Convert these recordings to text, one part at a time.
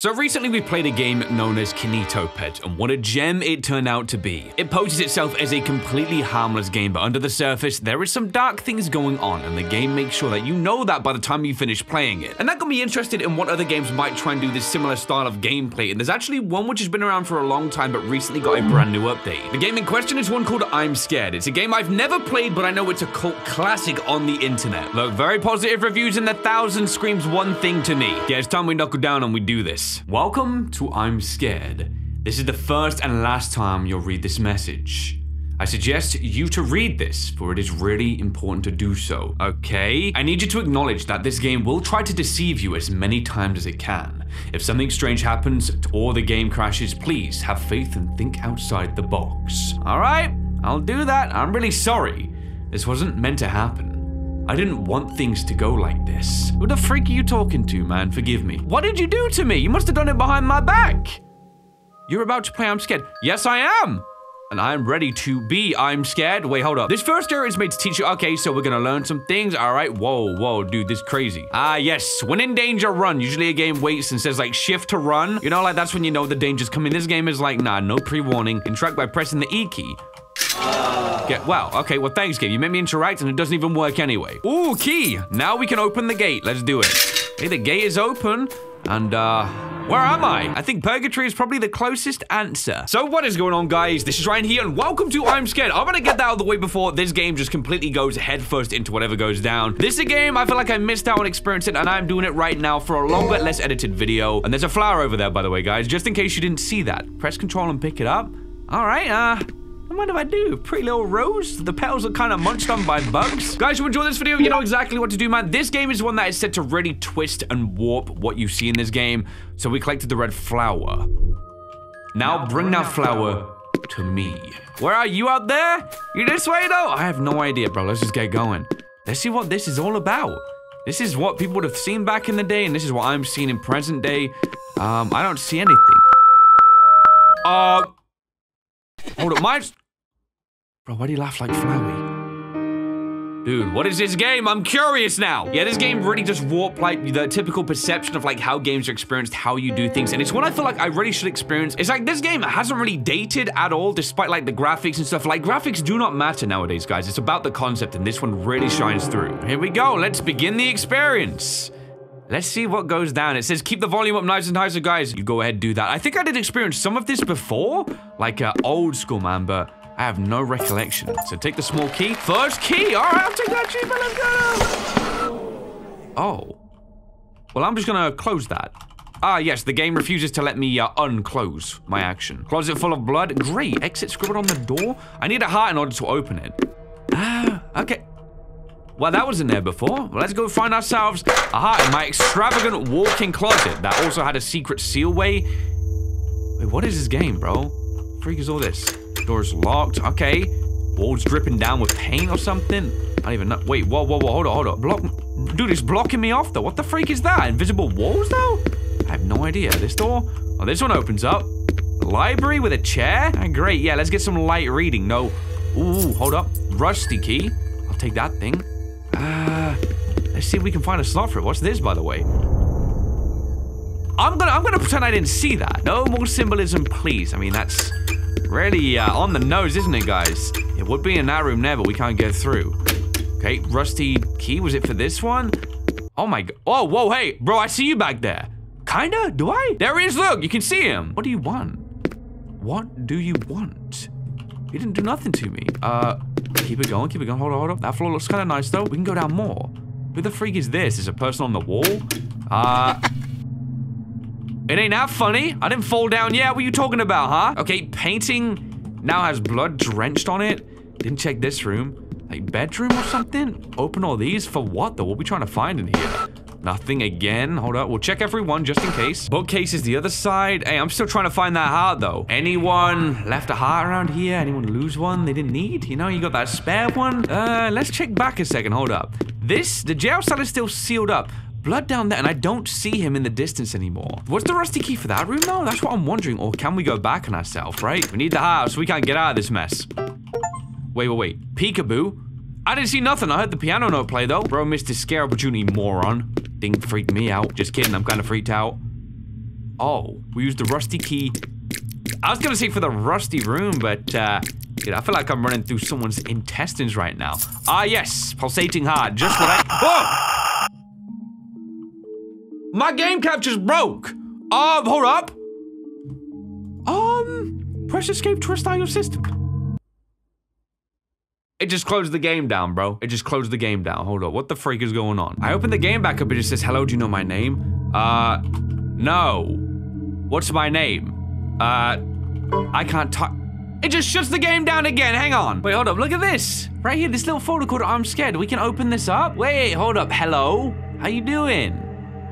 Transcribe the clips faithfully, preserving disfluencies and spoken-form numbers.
So recently we played a game known as Kinetopet, and what a gem it turned out to be. It poses itself as a completely harmless game, but under the surface there is some dark things going on, and the game makes sure that you know that by the time you finish playing it. And that got me interested in what other games might try and do this similar style of gameplay, and there's actually one which has been around for a long time but recently got a brand new update. The game in question is one called I'm Scared. It's a game I've never played, but I know it's a cult classic on the internet. Look, very positive reviews, and the thousand screams one thing to me. Yeah, it's time we knuckle down and we do this. Welcome to I'm Scared. This is the first and last time you'll read this message. I suggest you to read this, for it is really important to do so. Okay? I need you to acknowledge that this game will try to deceive you as many times as it can. If something strange happens or the game crashes, please have faith and think outside the box. Alright, I'll do that. I'm really sorry. This wasn't meant to happen. I didn't want things to go like this. Who the freak are you talking to, man? Forgive me. What did you do to me? You must have done it behind my back. You're about to play I'm Scared. Yes, I am. And I'm ready to be I'm Scared. Wait, hold up. This first area is made to teach you. Okay, so we're gonna learn some things. All right, whoa, whoa, dude, this is crazy. Ah, yes, when in danger, run. Usually a game waits and says like shift to run. You know, like that's when you know the danger's coming. This game is like, nah, no pre-warning. Interact by pressing the E key. Yeah, wow, okay, well, thanks, game. You made me interact, and it doesn't even work anyway. Ooh, key! Now we can open the gate. Let's do it. Hey, the gate is open, and, uh... where am I? I think purgatory is probably the closest answer. So what is going on, guys? This is Ryan here, and welcome to I'm Scared. I'm gonna get that out of the way before this game just completely goes headfirst into whatever goes down. This is a game I feel like I missed out on experiencing, and I'm doing it right now for a longer, less edited video. And there's a flower over there, by the way, guys, just in case you didn't see that. Press control and pick it up. All right, uh... what do I do? Pretty little rose? The petals are kind of munched on by bugs. Guys, you enjoy this video? You know exactly what to do, man. This game is one that is set to really twist and warp what you see in this game. So we collected the red flower. Now, now bring that flower to me. Where are you out there? You this way, though? I have no idea, bro. Let's just get going. Let's see what this is all about. This is what people would have seen back in the day, and this is what I'm seeing in present day. Um, I don't see anything. Uh, hold up, my... Bro, why do you laugh like Flowey? Dude, what is this game? I'm curious now. Yeah, this game really just warped like the typical perception of like how games are experienced, how you do things. And it's one I feel like I really should experience. It's like this game hasn't really dated at all, despite like the graphics and stuff. Like graphics do not matter nowadays, guys. It's about the concept, and this one really shines through. Here we go. Let's begin the experience. Let's see what goes down. It says, keep the volume up nice and high, so guys, you go ahead and do that. I think I did experience some of this before, like uh, old school, man, but I have no recollection. So take the small key. First key. All right, I'll take that cheaper. Let's go. Oh. Well, I'm just going to close that. Ah, yes. The game refuses to let me uh, unclose my action. Closet full of blood. Great. Exit scribbled on the door. I need a heart in order to open it. Ah, okay. Well, that wasn't there before. Well, let's go find ourselves a heart in my extravagant walk-in closet that also had a secret sealway. Wait, what is this game, bro? Freak is all this. Door's locked. Okay. Walls dripping down with paint or something. I don't even know. Wait, whoa, whoa, whoa. Hold on, hold on. Block. Dude, it's blocking me off, though. What the freak is that? Invisible walls, though? I have no idea. This door? Oh, this one opens up. A library with a chair? Oh, great. Yeah, let's get some light reading. No. Ooh, hold up. Rusty key. I'll take that thing. Uh, let's see if we can find a slot for it. What's this, by the way? I'm gonna, I'm gonna pretend I didn't see that. No more symbolism, please. I mean, that's... really uh, on the nose, isn't it, guys? It would be in that room there, but we can't get through. Okay, rusty key. Was it for this one? Oh, my God. Oh, whoa, hey. Bro, I see you back there. Kinda? Do I? There he is. Look, you can see him. What do you want? What do you want? He didn't do nothing to me. Uh, keep it going, keep it going. Hold on, hold on. That floor looks kind of nice, though. We can go down more. Who the freak is this? Is a person on the wall? Uh... It ain't that funny. I didn't fall down yet. What are you talking about, huh? Okay, painting now has blood drenched on it. Didn't check this room. Like, bedroom or something? Open all these? For what, though? What are we trying to find in here? Nothing again. Hold up. We'll check everyone just in case. Bookcase is the other side. Hey, I'm still trying to find that heart, though. Anyone left a heart around here? Anyone lose one they didn't need? You know, you got that spare one? Uh, let's check back a second. Hold up. This, the jail cell is still sealed up. Blood down there, and I don't see him in the distance anymore. What's the rusty key for that room, though? That's what I'm wondering. Or can we go back on ourselves, right? We need the house. We can't get out of this mess. Wait, wait, wait. Peekaboo? I didn't see nothing. I heard the piano note play, though. Bro missed his scare opportunity, moron. Thing freaked me out. Just kidding. I'm kind of freaked out. Oh, we used the rusty key. I was gonna say for the rusty room, but uh, dude, I feel like I'm running through someone's intestines right now. Ah, yes, pulsating hard, just what I- Whoa! My game captures broke! Um, hold up! Um, press escape to restart your system. It just closed the game down, bro. It just closed the game down. Hold up, what the freak is going on? I opened the game back up, it just says, hello, do you know my name? Uh, no. What's my name? Uh, I can't talk. It just shuts the game down again. Hang on. Wait, hold up. Look at this. Right here, this little folder called I'm Scared. We can open this up. Wait, hold up. Hello? How you doing?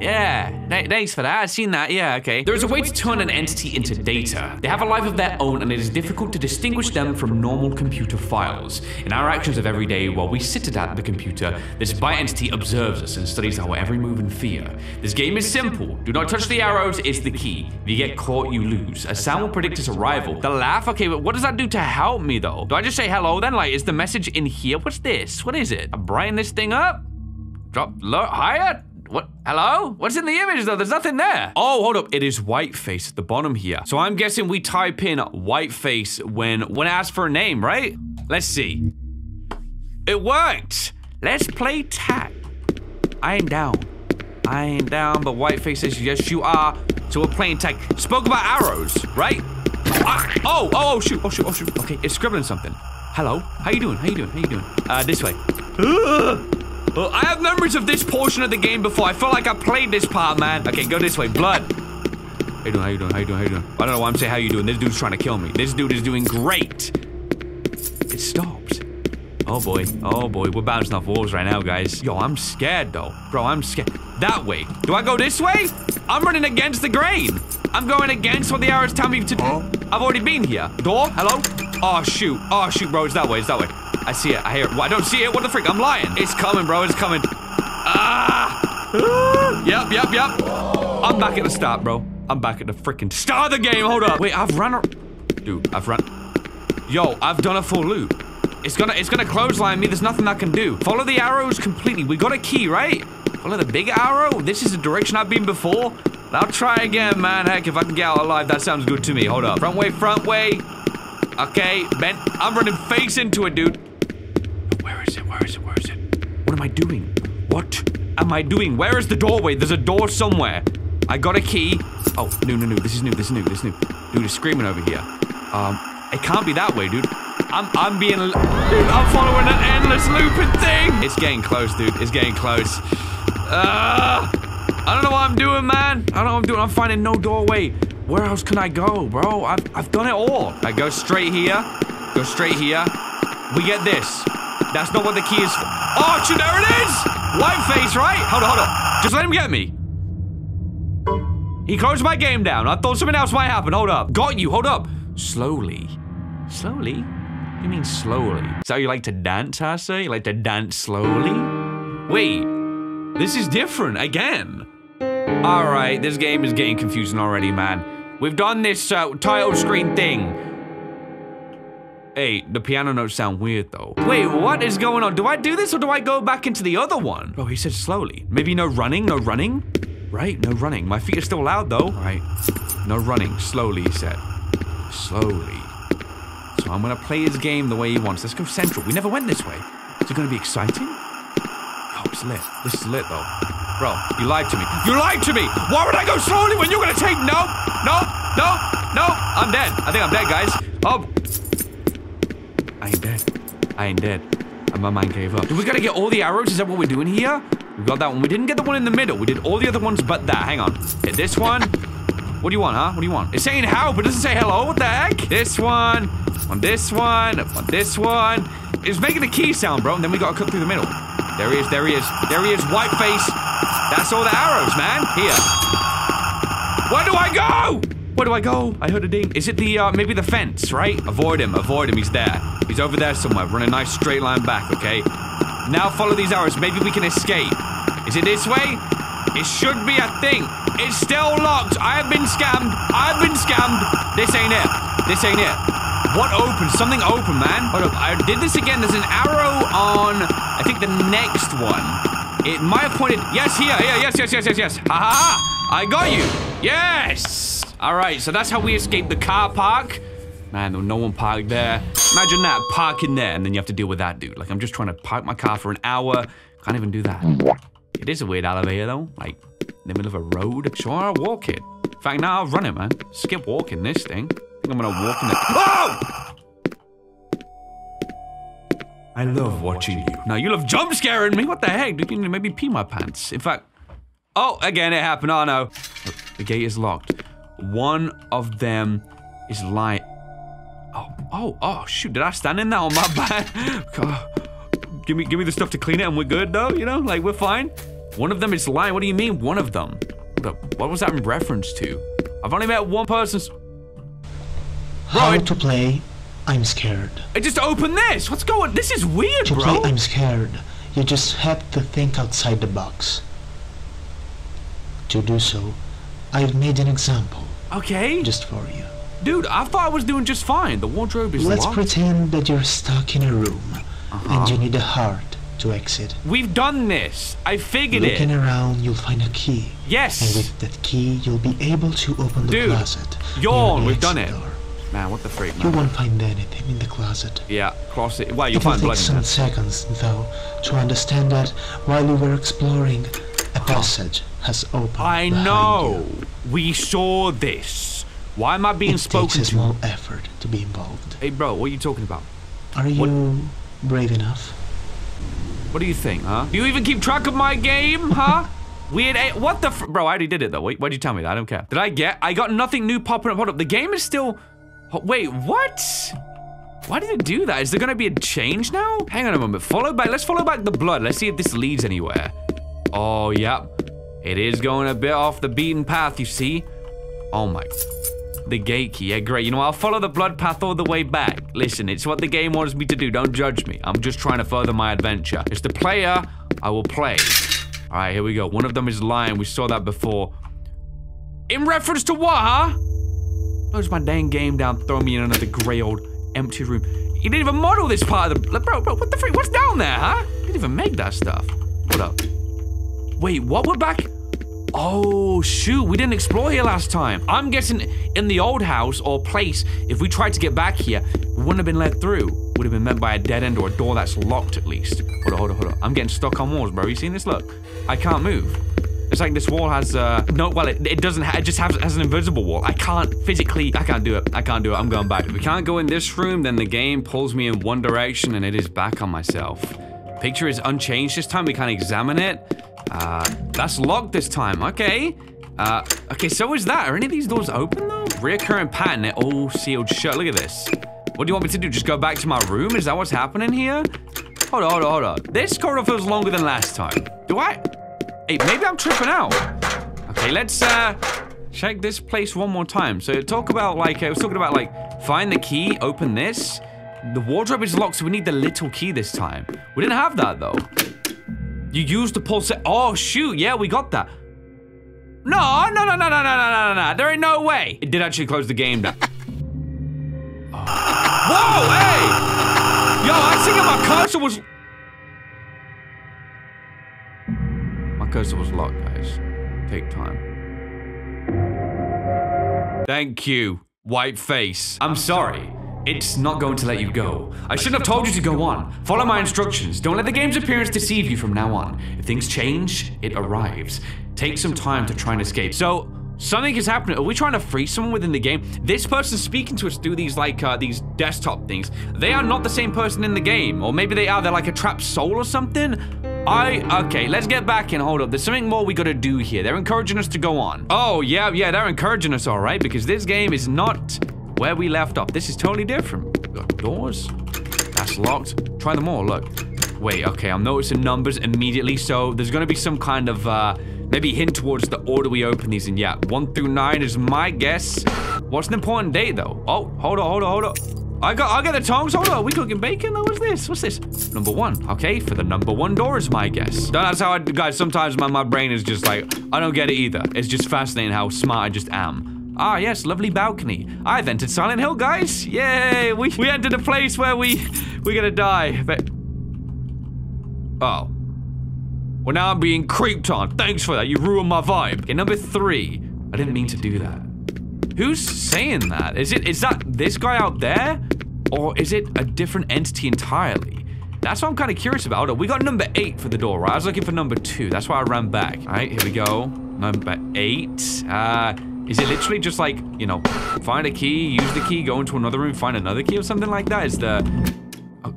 Yeah, Th thanks for that. I've seen that. Yeah, okay. There is a way to turn an entity into data. They have a life of their own, and it is difficult to distinguish them from normal computer files. In our actions of every day, while we sit at the computer, this bi-entity observes us and studies our every move and fear. This game is simple. Do not touch the arrows. It's the key. If you get caught, you lose. A sound will predict its arrival. The laugh? Okay, but what does that do to help me, though? Do I just say hello, then? Like, is the message in here? What's this? What is it? I brighten this thing up? Drop low? Higher? What? Hello? What's in the image, though? There's nothing there. Oh, hold up. It is Whiteface at the bottom here. So I'm guessing we type in Whiteface when, when asked for a name, right? Let's see. It worked. Let's play tag. I ain't down. I ain't down, but Whiteface says, yes, you are. So we're playing tag. Spoke about arrows, right? Ah, oh, oh, shoot. Oh, shoot. Oh, shoot. Okay, it's scribbling something. Hello. How you doing? How you doing? How you doing? Uh, this way. Ugh. Well, I have memories of this portion of the game before. I felt like I played this part, man. Okay, go this way. Blood. How you doing? How you doing? How you doing? How you doing? I don't know why I'm saying how you doing. This dude's trying to kill me. This dude is doing great. It stops. Oh, boy. Oh, boy. We're bouncing off walls right now, guys. Yo, I'm scared, though. Bro, I'm scared. That way. Do I go this way? I'm running against the grain. I'm going against what the arrows tell me to do. Oh. I've already been here. Door? Hello? Oh, shoot. Oh, shoot, bro. It's that way. It's that way. I see it. I hear it. Well, I don't see it. What the freak? I'm lying. It's coming, bro. It's coming. Ah! ah. Yep, yep, yep. Whoa. I'm back at the start, bro. I'm back at the freaking start of the game. Hold up. Wait, I've run. Dude, I've run. Yo, I've done a full loop. It's gonna, it's gonna clothesline me. There's nothing I can do. Follow the arrows completely. We got a key, right? Follow the big arrow. This is the direction I've been before. I'll try again, man. Heck, if I can get out alive, that sounds good to me. Hold up. Front way, front way. Okay, Ben. I'm running face into it, dude. Where is it? Where is it? Where is it? What am I doing? What am I doing? Where is the doorway? There's a door somewhere. I got a key. Oh, no, no, no. This is new. This is new. This is new. Dude is screaming over here. Um, it can't be that way, dude. I'm, I'm being... Dude, I'm following an endless looping thing. It's getting close, dude. It's getting close. Uh, I don't know what I'm doing, man. I don't know what I'm doing. I'm finding no doorway. Where else can I go, bro? I've, I've done it all. I go straight here. Go straight here. We get this. That's not what the key is for. Oh, shoot, there it is! Whiteface, right? Hold on, hold on. Just let him get me. He closed my game down. I thought something else might happen. Hold up. Got you, hold up. Slowly. Slowly? What do you mean slowly? Is that how you like to dance, I say? You like to dance slowly? Wait. This is different again. All right, this game is getting confusing already, man. We've done this uh, title screen thing. Hey, the piano notes sound weird, though. Wait, what is going on? Do I do this, or do I go back into the other one? Bro, he said slowly. Maybe no running, no running? Right, no running. My feet are still loud, though. All right, no running. Slowly, he said. Slowly. So I'm gonna play his game the way he wants. Let's go central. We never went this way. Is it gonna be exciting? Oh, it's lit. This is lit, though. Bro, you lied to me. You lied to me! Why would I go slowly when you're gonna take... No, no, no, no. I'm dead. I think I'm dead, guys. Oh... I ain't dead. I ain't dead. And my mind gave up. Do we gotta get all the arrows? Is that what we're doing here? We got that one. We didn't get the one in the middle. We did all the other ones but that. Hang on. Hit this one. What do you want, huh? What do you want? It's saying how, but it doesn't say hello. What the heck? This one. On this one. On this one. It's making the key sound, bro. And then we gotta cut through the middle. There he is. There he is. There he is. Whiteface. That's all the arrows, man. Here. Where do I go? Where do I go? I heard a ding. Is it the, uh, maybe the fence, right? Avoid him. Avoid him. He's there. He's over there somewhere. Run a nice straight line back, okay? Now follow these arrows. Maybe we can escape. Is it this way? It should be, I think. It's still locked. I have been scammed. I've been scammed. This ain't it. This ain't it. What opened? Something opened, man. Hold up. I did this again. There's an arrow on, I think, the next one. It might have pointed. Yes, here. Here. Yes, yes, yes, yes, yes. Ha ha ha. I got you. Yes. All right. So that's how we escaped the car park. Man, there was no one parked there. Imagine that, parking there, and then you have to deal with that dude. Like, I'm just trying to park my car for an hour. Can't even do that. It is a weird elevator, though. Like, in the middle of a road. Sure, I'll walk it. In fact, now nah, I'll run it, man. Skip walking this thing. I think I'm gonna walk in the... Oh! I love watching you. Now, you love jump scaring me. What the heck? Did you maybe pee my pants? In fact... Oh, again, it happened. Oh, no. The gate is locked. One of them is lying... Oh, oh, oh, shoot. Did I stand in that on my back? God. Give me, give me the stuff to clean it and we're good, though, you know? Like, we're fine. One of them is lying. What do you mean, one of them? What was that in reference to? I've only met one person... How right. to play I'm Scared. I just opened this! What's going on? This is weird, to bro! To play I'm Scared, you just have to think outside the box. To do so, I've made an example. Okay. Just for you. Dude, I thought I was doing just fine. The wardrobe is Let's locked. pretend that you're stuck in a room. Uh-huh. And you need a heart to exit. We've done this. I figured Looking it. Looking around, you'll find a key. Yes. And with that key, you'll be able to open the Dude, closet. Yawn. We've done it. Door. Man, what the freak, man. You won't find anything in the closet. Yeah, cross it. Well, you'll find blood. It will take some seconds, though, to understand that while we were exploring, a passage has opened. I know. You. We saw this. Why am I being it spoken to? It takes a small effort to be involved. Hey, bro, what are you talking about? Are you... What? Brave enough. What do you think, huh? Do you even keep track of my game, huh? Weird a What the f- Bro, I already did it, though. Wait, why'd you tell me that? I don't care. Did I get- I got nothing new popping up. Hold up, the game is still- oh, wait, what? Why did it do that? Is there gonna be a change now? Hang on a moment. Follow back- Let's follow back the blood. Let's see if this leads anywhere. Oh, yep. It is going a bit off the beaten path, you see? Oh my- The gate key, yeah, great. You know, I'll follow the blood path all the way back. Listen, it's what the game wants me to do. Don't judge me. I'm just trying to further my adventure. It's the player I will play. All right, here we go. One of them is lying. We saw that before. In reference to what, huh? Close my dang game down. Throw me in another grey old empty room. You didn't even model this part of the... Like, bro, bro, what the freak? What's down there, huh? You didn't even make that stuff. Hold up. Wait, what? We're back... Oh, shoot, we didn't explore here last time. I'm guessing in the old house or place, if we tried to get back here, we wouldn't have been let through. Would have been met by a dead end or a door that's locked at least. Hold on, hold on, hold on. I'm getting stuck on walls, bro. You seen this? Look, I can't move. It's like this wall has, uh, no, well, it, it doesn't, ha it just has, has an invisible wall. I can't physically, I can't do it. I can't do it. I'm going back. If we can't go in this room, then the game pulls me in one direction and it is back on myself. Picture is unchanged this time. We can't examine it. Uh, that's locked this time, okay. Uh, okay, so is that. Are any of these doors open, though? Reoccurring pattern, they're all sealed shut. Look at this. What do you want me to do? Just go back to my room? Is that what's happening here? Hold on, hold on, hold on. This corridor feels longer than last time. Do I? Hey, maybe I'm tripping out. Okay, let's, uh, check this place one more time. So, talk about, like, I was talking about, like, find the key, open this. The wardrobe is locked, so we need the little key this time. We didn't have that, though. You used the pulse. Oh, shoot. Yeah, we got that. No, no, no, no, no, no, no, no, no. There ain't no way. It did actually close the game down. Oh. Whoa, hey. Yo, I think my cursor was... My cursor was locked, guys. Take time. Thank you, Whiteface. I'm sorry. It's not going to let you go. I shouldn't have told you to go on. Follow my instructions. Don't let the game's appearance deceive you from now on. If things change, it arrives. Take some time to try and escape. So, something is happening. Are we trying to free someone within the game? This person speaking to us through these, like, uh, these desktop things. They are not the same person in the game. Or maybe they are. They're like a trapped soul or something. I, okay, let's get back and hold up. There's something more we gotta do here. They're encouraging us to go on. Oh, yeah, yeah, they're encouraging us, all right? Because this game is not... where we left off. This is totally different. We've got doors. That's locked. Try them all, look. Wait, okay, I'm noticing numbers immediately, so there's gonna be some kind of, uh, maybe hint towards the order we open these in. Yeah, one through nine is my guess. What's an important date, though? Oh, hold on, hold on, hold on. I got, I got the tongs, hold on. Are we cooking bacon, though? What's this? What's this? Number one. Okay, for the number one door is my guess. That's how I, guys, sometimes my, my brain is just like, I don't get it either. It's just fascinating how smart I just am. Ah, yes, lovely balcony. I've entered Silent Hill, guys. Yay, we, we entered a place where we, we're gonna die. But... Oh. Well, now I'm being creeped on. Thanks for that. You ruined my vibe. Okay, number three. I didn't mean to do that. Who's saying that? Is it, is that this guy out there? Or is it a different entity entirely? That's what I'm kind of curious about. We got number eight for the door, right? I was looking for number two. That's why I ran back. All right, here we go. Number eight. Uh, is it literally just like, you know, find a key, use the key, go into another room, find another key or something like that? Is the... Oh.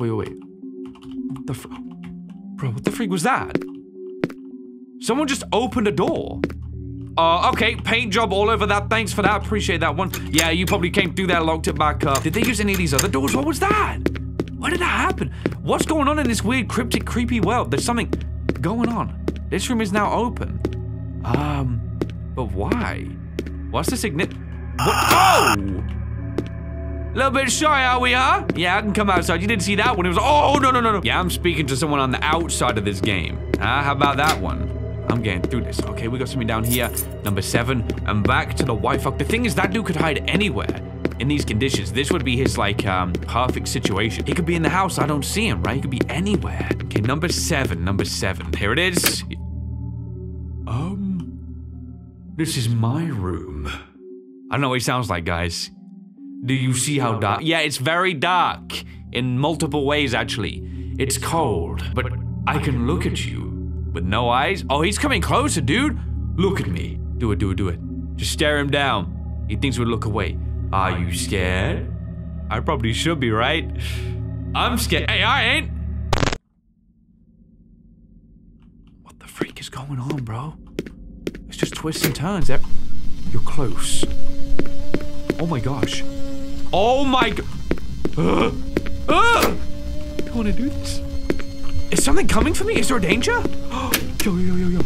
Wait, wait, wait. The... Fr Bro, what the freak was that? Someone just opened a door. Uh, okay, paint job all over that. Thanks for that. Appreciate that one. Yeah, you probably came through there, locked it back up. Did they use any of these other doors? What was that? Why did that happen? What's going on in this weird, cryptic, creepy world? There's something going on. This room is now open. Um, but why? What's the significance? What? Oh! A little bit shy, are we, huh? Yeah, I can come outside. You didn't see that one. It was, oh, no, no, no, no. Yeah, I'm speaking to someone on the outside of this game. Ah, uh, how about that one? I'm getting through this. Okay, we got something down here. Number seven. And back to the white fuck. The thing is, that dude could hide anywhere in these conditions. This would be his, like, um, perfect situation. He could be in the house. I don't see him, right? He could be anywhere. Okay, number seven. Number seven. Here it is. Um, this is my room. I don't know what he sounds like, guys. Do you see how dark? Yeah, it's very dark in multiple ways, actually. It's cold, but I can look at you. With no eyes? Oh, he's coming closer, dude. Look at me. Do it, do it, do it. Just stare him down. He thinks we'll look away. Are you scared? I probably should be, right? I'm scared. Hey, I ain't. What the freak is going on, bro? It's just twists and turns. You're close. Oh my gosh. Oh my god. Uh, uh. I don't want to do this. Is something coming for me? Is there a danger? Yo, yo, yo, yo.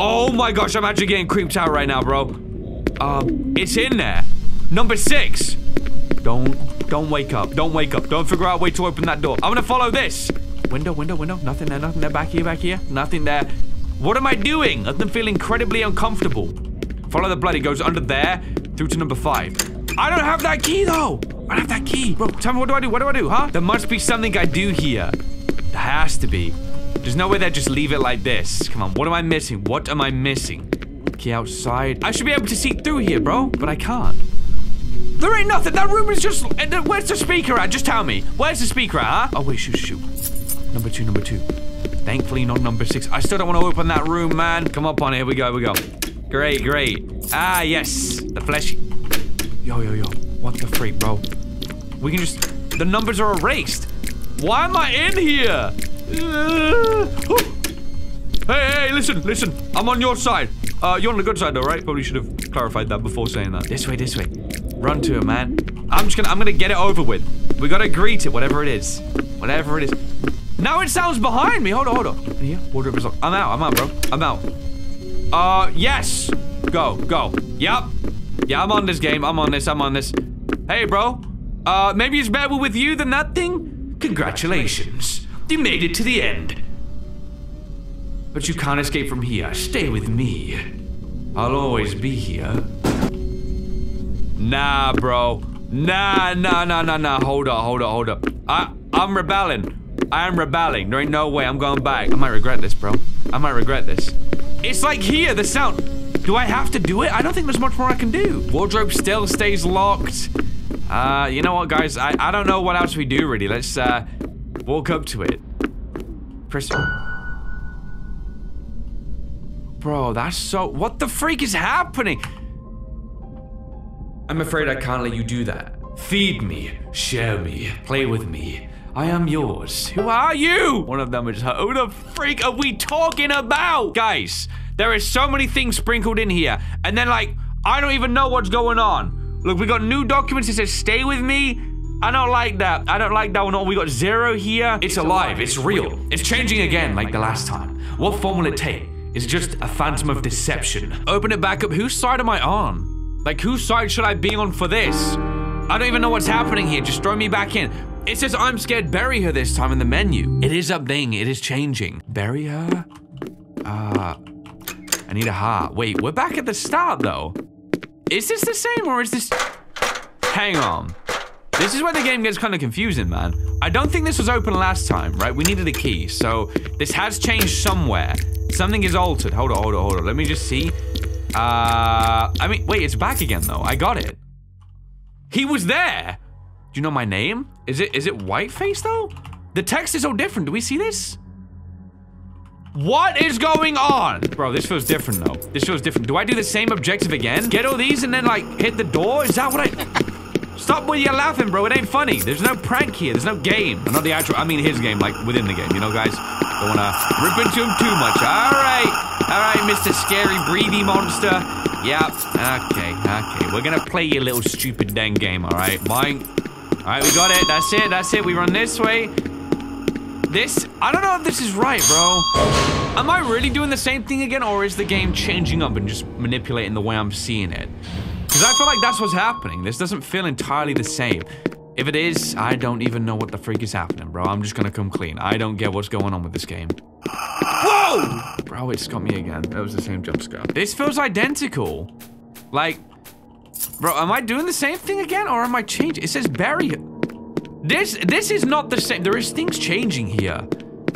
Oh my gosh, I'm actually getting creeped out right now, bro. Uh, it's in there. Number six. Don't, don't wake up. Don't wake up. Don't figure out a way to open that door. I'm gonna follow this. Window, window, window. Nothing there, nothing there. Back here, back here. Nothing there. What am I doing? Let them feel incredibly uncomfortable. Follow the blood. It goes under there through to number five. I don't have that key, though. I don't have that key. Bro, tell me, what do I do? What do I do, huh? There must be something I do here. There has to be. There's no way they just leave it like this. Come on, what am I missing? What am I missing? Key outside. I should be able to see through here, bro, but I can't. There ain't nothing. That room is just... Where's the speaker at? Just tell me. Where's the speaker at, huh? Oh, wait, shoot, shoot. Number two, number two. Thankfully, not number six. I still don't want to open that room, man. Come up on it. Here we go, here we go. Great, great. Ah, yes. The fleshy... Yo, yo, yo. What the freak, bro? We can just... The numbers are erased. Why am I in here? Uh, hey, hey, listen, listen. I'm on your side. Uh, you're on the good side, though, right? Probably should have clarified that before saying that. This way, this way. Run to it, man. I'm just gonna... I'm gonna get it over with. We gotta greet it, whatever it is. Whatever it is. Now it sounds behind me. Hold on, hold on. In here? Wardrobe is locked. I'm out, I'm out, bro. I'm out. Uh, yes. Go, go. Yep. Yeah, I'm on this game. I'm on this. I'm on this. Hey, bro. Uh, maybe it's better with you than that thing? Congratulations. You made it to the end. But you can't escape from here. Stay with me. I'll always be here. Nah, bro. Nah, nah, nah, nah, nah. Hold up, hold up, hold up. I, I'm rebelling. I am rebelling. There ain't no way. I'm going back. I might regret this, bro. I might regret this. It's like here, the sound... Do I have to do it? I don't think there's much more I can do. Wardrobe still stays locked. Uh, you know what, guys? I, I don't know what else we do, really. Let's, uh, walk up to it. Press... Bro, that's so... What the freak is happening? I'm afraid I can't let you do that. Feed me. Share me. Play with me. I am yours. Who are you? One of them is her. Who the freak are we talking about? Guys... There is so many things sprinkled in here. And then, like, I don't even know what's going on. Look, we got new documents that says, stay with me. I don't like that. I don't like that one. Oh, we got zero here. It's, it's alive. alive. It's, it's real. real. It's changing again, like the last time. What form will it take? It's just a phantom of deception. Open it back up. Whose side am I on? Like, whose side should I be on for this? I don't even know what's happening here. Just throw me back in. It says, I'm scared. Bury her this time in the menu. It is updating. It is changing. Bury her? Uh... I need a heart. Wait, we're back at the start, though. Is this the same, or is this... Hang on. This is where the game gets kind of confusing, man. I don't think this was open last time, right? We needed a key, so this has changed somewhere. Something is altered. Hold on, hold on, hold on. Let me just see. Uh, I mean, wait, it's back again, though. I got it. He was there. Do you know my name? Is it is it Whiteface, though? The text is so different. Do we see this? What is going on? Bro, this feels different, though. This feels different. Do I do the same objective again? Get all these and then, like, hit the door? Is that what I... Stop with your laughing, bro. It ain't funny. There's no prank here. There's no game. Not the actual... I mean his game, like, within the game, you know, guys? Don't want to rip into him too much. All right. All right, Mister Scary Breathy Monster. Yep. Okay, okay. We're going to play your little stupid dang game, all right? Mine. All right, we got it. That's it. That's it. We run this way. This, I don't know if this is right, bro. Am I really doing the same thing again, or is the game changing up and just manipulating the way I'm seeing it? Because I feel like that's what's happening. This doesn't feel entirely the same. If it is, I don't even know what the freak is happening, bro. I'm just gonna come clean. I don't get what's going on with this game. Whoa! Bro, it's got me again. That was the same jump scare. This feels identical. Like, bro, am I doing the same thing again, or am I changing? It says bury it. This, this is not the same. There is things changing here.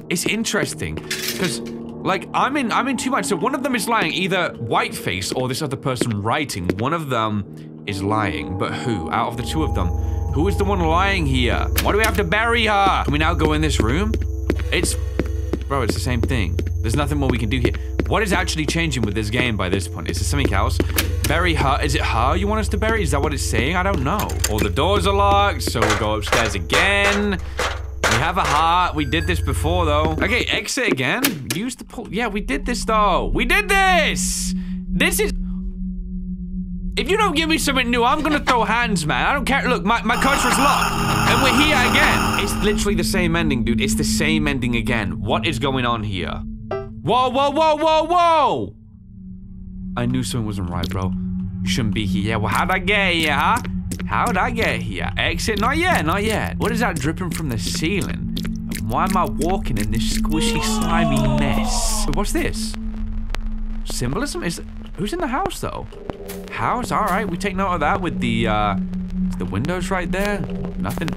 It's interesting, because, like, I'm in, I'm in two minds. So one of them is lying, either Whiteface or this other person writing. One of them is lying, but who? Out of the two of them, who is the one lying here? Why do we have to bury her? Can we now go in this room? It's, bro, it's the same thing. There's nothing more we can do here. What is actually changing with this game by this point? Is there something else? Bury her. Is it her you want us to bury? Is that what it's saying? I don't know. All the doors are locked, so we'll go upstairs again. We have a heart. We did this before, though. Okay, exit again. Use the pull. Yeah, we did this, though. We did this! This is... If you don't give me something new, I'm gonna throw hands, man. I don't care. Look, my, my cursor's locked. And we're here again. It's literally the same ending, dude. It's the same ending again. What is going on here? Whoa, whoa, whoa, whoa, whoa! I knew something wasn't right, bro. You shouldn't be here. Yeah, well, how'd I get here, huh? How'd I get here? Exit? Not yet, not yet. What is that dripping from the ceiling? And why am I walking in this squishy, slimy mess? Wait, what's this? Symbolism? Is... Who's in the house, though? House? All right, we take note of that with the, uh... the windows right there. Nothing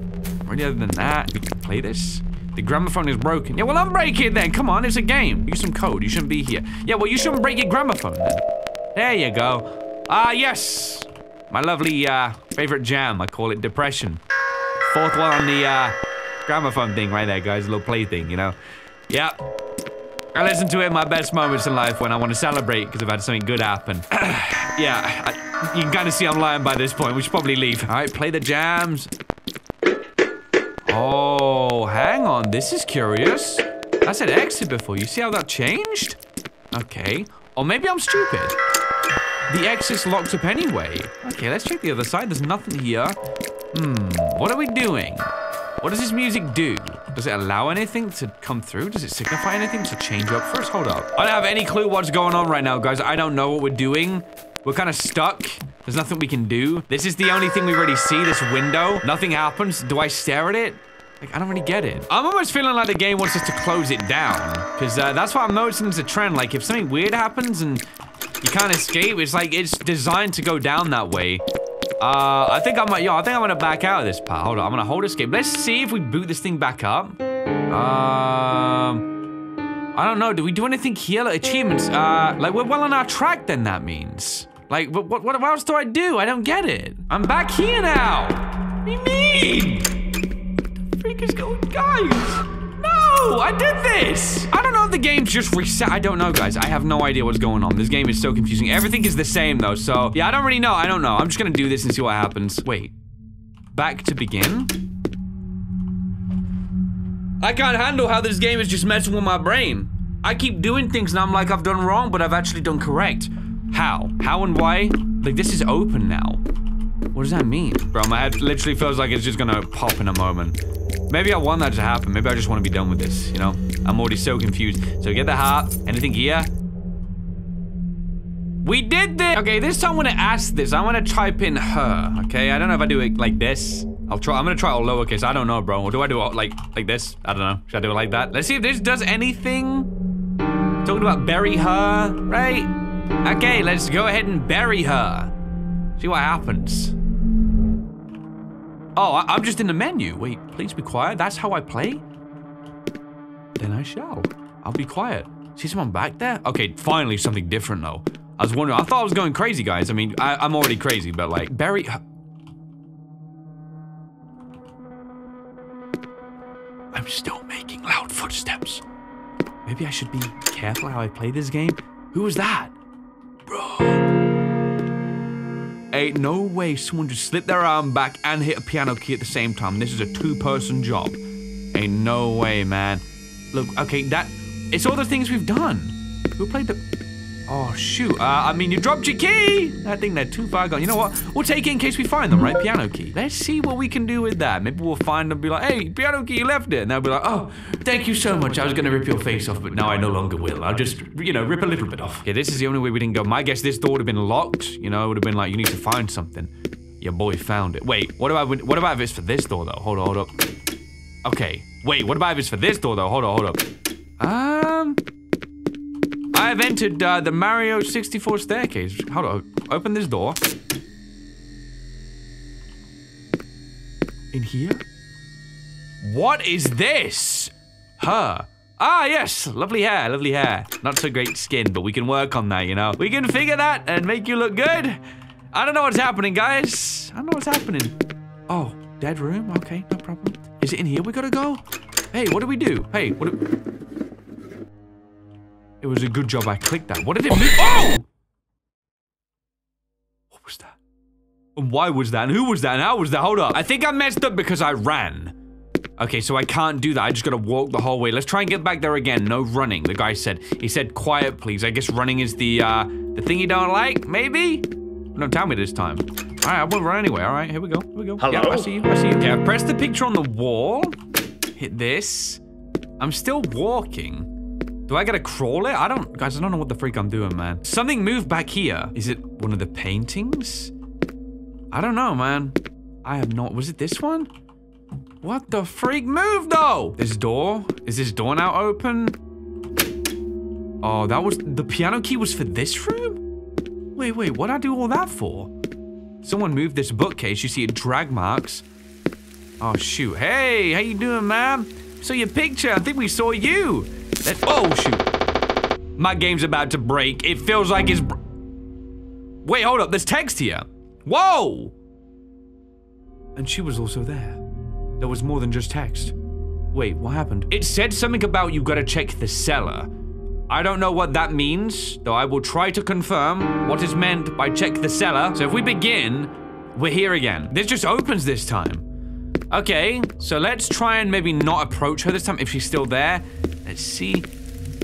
really other than that. We can play this. The gramophone is broken. Yeah, well, unbreak it then. Come on, it's a game. Use some code. You shouldn't be here. Yeah, well, you shouldn't break your gramophone then. There you go. Ah, uh, yes. My lovely, uh, favorite jam. I call it depression. Fourth one on the, uh, gramophone thing right there, guys. A little play thing, you know? Yeah. I listen to it in my best moments in life when I want to celebrate because I've had something good happen. Yeah, I, you can kind of see I'm lying by this point. We should probably leave. All right, play the jams. Oh, hang on. This is curious. I said exit before. You see how that changed? Okay. Or maybe I'm stupid. The exit's locked up anyway. Okay, let's check the other side. There's nothing here. Hmm. What are we doing? What does this music do? Does it allow anything to come through? Does it signify anything to change up? First, hold up. I don't have any clue what's going on right now, guys. I don't know what we're doing. We're kind of stuck. There's nothing we can do. This is the only thing we really see, this window. Nothing happens. Do I stare at it? Like, I don't really get it. I'm almost feeling like the game wants us to close it down. Because uh, that's what I'm noticing is a trend. Like, if something weird happens and you can't escape, it's like it's designed to go down that way. Uh, I think I might, yo, I think I'm gonna back out of this part. Hold on, I'm gonna hold escape. Let's see if we boot this thing back up. Um... I don't know. Do we do anything here? Like, achievements? Uh, like, we're well on our track then, that means. Like, what, what, what else do I do? I don't get it. I'm back here now. What do you mean? What the freak is going, guys? No, I did this. I don't know if the game's just reset. I don't know, guys. I have no idea what's going on. This game is so confusing. Everything is the same, though. So, yeah, I don't really know. I don't know. I'm just going to do this and see what happens. Wait. Back to begin? I can't handle how this game is just messing with my brain. I keep doing things and I'm like, I've done wrong, but I've actually done correct. How? How and why? Like, this is open now. What does that mean? Bro, my head literally feels like it's just gonna pop in a moment. Maybe I want that to happen. Maybe I just want to be done with this, you know? I'm already so confused. So get the heart. Anything here? We did this! Okay, this time I'm gonna ask this. I'm gonna type in her, okay? I don't know if I do it like this. I'll try- I'm gonna try all lowercase. I don't know, bro. Or do I do it like, like this? I don't know. Should I do it like that? Let's see if this does anything. Talking about bury her, right? Okay, let's go ahead and bury her. See what happens. Oh, I I'm just in the menu. Wait, please be quiet. That's how I play? Then I shall. I'll be quiet. See someone back there? Okay, finally something different though. I was wondering, I thought I was going crazy, guys. I mean, I I'm already crazy, but like, Barry... I'm still making loud footsteps. Maybe I should be careful how I play this game. Who was that? Bro. Ain't no way someone just slipped their arm back and hit a piano key at the same time. This is a two-person job. Ain't no way, man. Look, okay, that... It's all the things we've done. Who played the... Oh, shoot. Uh, I mean, you dropped your key. I think they're too far gone. You know what? We'll take it in case we find them, right? Piano key. Let's see what we can do with that. Maybe we'll find them and be like, hey, piano key, you left it. And they'll be like, oh, thank you so much. I was going to rip your face off, but now I no longer will. I'll just, you know, rip a little bit off. Okay, this is the only way we didn't go. My guess, this door would have been locked. You know, it would have been like, you need to find something. Your boy found it. Wait, what about, what about if it's for this door, though? Hold on, hold up. Okay. Wait, what about if it's for this door, though? Hold on, hold up. Um... I've entered uh, the Mario sixty-four staircase. Hold on, open this door. In here? What is this? Her. Ah, yes, lovely hair, lovely hair. Not so great skin, but we can work on that, you know? We can figure that and make you look good. I don't know what's happening, guys. I don't know what's happening. Oh, dead room? Okay, no problem. Is it in here we gotta go? Hey, what do we do? Hey, what do... It was a good job I clicked that. What did it move? Oh! What was that? And why was that? And who was that? And how was that? Hold up. I think I messed up because I ran. Okay, so I can't do that. I just gotta walk the whole way. Let's try and get back there again. No running, the guy said. He said, quiet, please. I guess running is the, uh, the thing you don't like, maybe? No, tell me this time. All right, I won't run anyway. All right, here we go. Here we go. Hello? Yeah, I see you. I see you. Yeah, press the picture on the wall. Hit this. I'm still walking. Do I gotta crawl it? I don't- guys, I don't know what the freak I'm doing, man. Something moved back here. Is it one of the paintings? I don't know, man. I have not- was it this one? What the freak moved, though? This door? Is this door now open? Oh, that was- the piano key was for this room? Wait, wait, what'd I do all that for? Someone moved this bookcase. You see it drag marks. Oh, shoot. Hey, how you doing, man? Saw your picture. I think we saw you. Let's, oh, shoot. My game's about to break. It feels like it's... Br Wait, hold up. There's text here. Whoa! And she was also there. There was more than just text. Wait, what happened? It said something about you gotta check the cellar. I don't know what that means, though I will try to confirm what is meant by check the cellar. So if we begin, we're here again. This just opens this time. Okay, so let's try and maybe not approach her this time if she's still there. Let's see.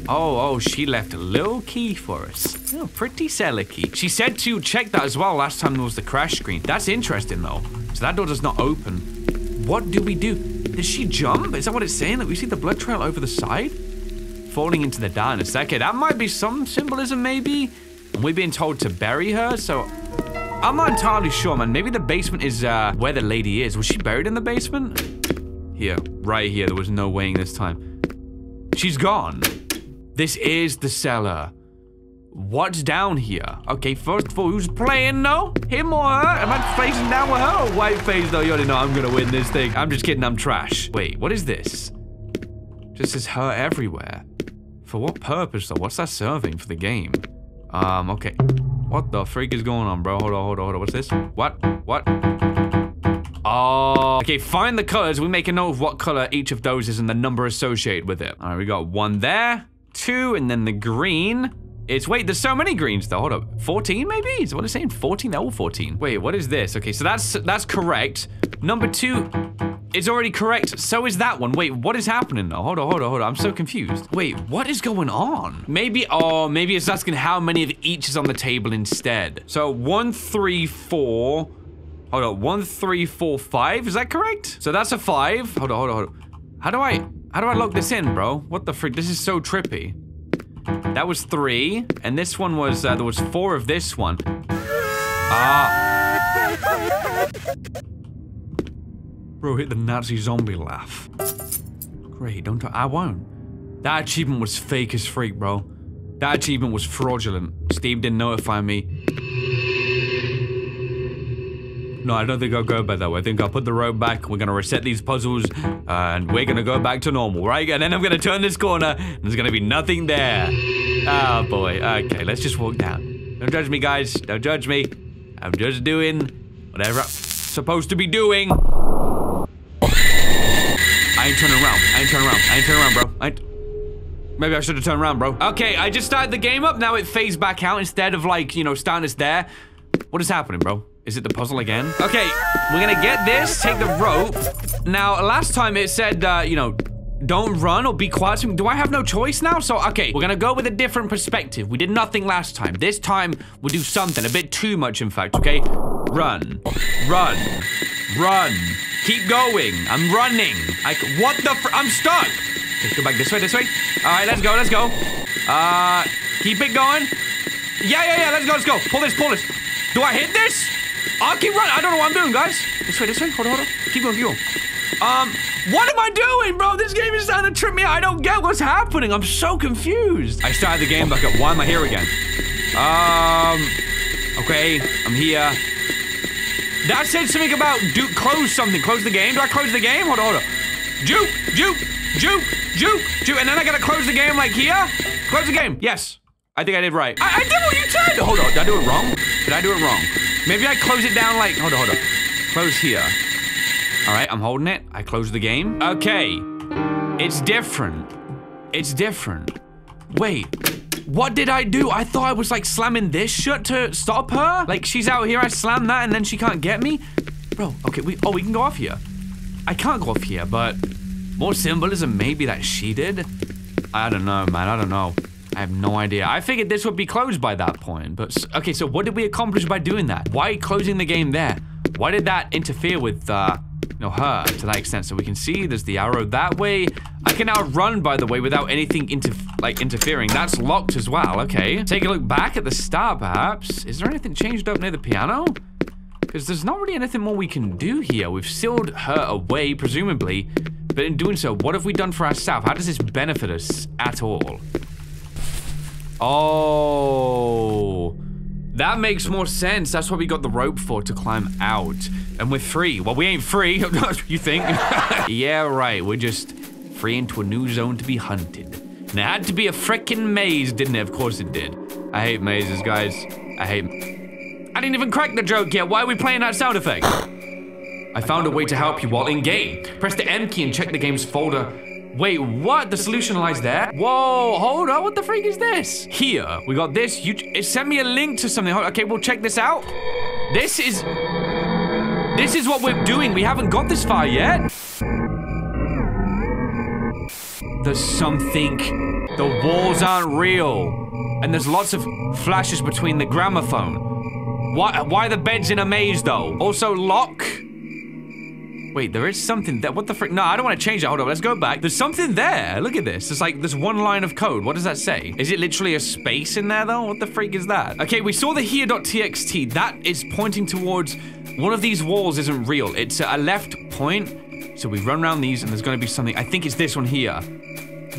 Oh, oh, she left a little key for us. Oh, pretty cellar key. She said to check that as well last time there was the crash screen. That's interesting, though. So that door does not open. What do we do? Did she jump? Is that what it's saying? That we see the blood trail over the side? Falling into the darkness. Okay, that might be some symbolism, maybe? And we're being told to bury her, so... I'm not entirely sure, man. Maybe the basement is uh, where the lady is. Was she buried in the basement? Here, right here. There was no weighing this time. She's gone. This is the cellar. What's down here? Okay, first of all, who's playing though? Him or her? Am I facing down with her or Whiteface though? You already know I'm gonna win this thing. I'm just kidding, I'm trash. Wait, what is this? Just says her everywhere. For what purpose though? What's that serving for the game? Um, okay. What the freak is going on, bro? Hold on, hold on, hold on. What's this? What? What? Oh, okay, find the colors. We make a note of what color each of those is and the number associated with it. All right, we got one there, two, and then the green. It's, wait, there's so many greens though. Hold up, fourteen maybe? Is that what it's saying? fourteen, they're all fourteen. Wait, what is this? Okay, so that's that's correct. Number two is already correct. So is that one. Wait, what is happening though? Hold on, hold on, hold on. I'm so confused. Wait, what is going on? Maybe, oh, maybe it's asking how many of each is on the table instead. So one, three, four. Hold on, one, three, four, five. Is that correct? So that's a five. Hold on, hold on, hold on. How do I, how do I lock this in, bro? What the freak? This is so trippy. That was three, and this one was, uh, there was four of this one. Ah. Bro, hit the Nazi zombie laugh. Great, don't I, I won't. That achievement was fake as freak, bro. That achievement was fraudulent. Steam didn't notify me. No, I don't think I'll go back that way. I think I'll put the rope back. We're going to reset these puzzles, and we're going to go back to normal, right? And then I'm going to turn this corner, and there's going to be nothing there. Oh, boy. Okay, let's just walk down. Don't judge me, guys. Don't judge me. I'm just doing whatever I'm supposed to be doing. I ain't turning around. I ain't turning around. I ain't turning around, bro. I ain't... Maybe I should have turned around, bro. Okay, I just started the game up. Now it fades back out instead of, like, you know, starting us there. What is happening, bro? Is it the puzzle again? Okay, we're gonna get this, take the rope. Now, last time it said, uh, you know, don't run or be quiet. Do I have no choice now? So, okay, we're gonna go with a different perspective. We did nothing last time. This time, we'll do something. A bit too much, in fact, okay? Run. Run. Run. Keep going. I'm running. I c- What the fr- I'm stuck. Let's go back this way, this way. All right, let's go, let's go. Uh, keep it going. Yeah, yeah, yeah, let's go, let's go. Pull this, pull this. Do I hit this? I'll keep running. I don't know what I'm doing, guys. This way, this way. Hold on, hold on. Keep going, keep going. Um, what am I doing, bro? This game is starting to trip me. I don't get what's happening. I'm so confused. I started the game back up. Why am I here again? Um, okay, I'm here. That said something about do close something. Close the game. Do I close the game? Hold on, hold on. Juke, juke, juke, juke, juke. And then I gotta close the game like here. Close the game. Yes. I think I did right. I, I did what you said. Hold on. Did I do it wrong? Did I do it wrong? Maybe I close it down like... Hold on, hold on. Close here. All right, I'm holding it. I close the game. Okay. It's different. It's different. Wait. What did I do? I thought I was, like, slamming this shut to stop her. Like, she's out here. I slam that, and then she can't get me. Bro, okay. We Oh, we can go off here. I can't go off here, but... More symbolism maybe that she did? I don't know, man. I don't know. I have no idea. I figured this would be closed by that point, but... Okay, so what did we accomplish by doing that? Why closing the game there? Why did that interfere with, uh, you know, her to that extent? So we can see there's the arrow that way. I can now run, by the way, without anything, inter like, interfering. That's locked as well, okay. Take a look back at the star, perhaps. Is there anything changed up near the piano? Because there's not really anything more we can do here. We've sealed her away, presumably. But in doing so, what have we done for ourselves? How does this benefit us at all? Oh, that makes more sense. That's what we got the rope for, to climb out. And we're free. Well, we ain't free, you think? Yeah, right. We're just free into a new zone to be hunted. And it had to be a freaking maze, didn't it? Of course it did. I hate mazes, guys. I hate... I didn't even crack the joke yet. Why are we playing that sound effect? I found a way to help you while in-game. Press the M key and check the game's folder. Wait, what? The solution lies there? Whoa, hold on, what the freak is this? Here, we got this. You, it sent me a link to something. Okay, we'll check this out. This is... This is what we're doing. We haven't got this far yet. There's something. The walls aren't real. And there's lots of flashes between the gramophone. Why, why the bed's in a maze, though? Also, lock... Wait, there is something that. What the frick? No, I don't want to change it. Hold on, let's go back. There's something there. Look at this. It's like, there's one line of code. What does that say? Is it literally a space in there, though? What the freak is that? Okay, we saw the here dot T X T. That is pointing towards one of these walls isn't real. It's a left point. So we run around these, and there's going to be something. I think it's this one here.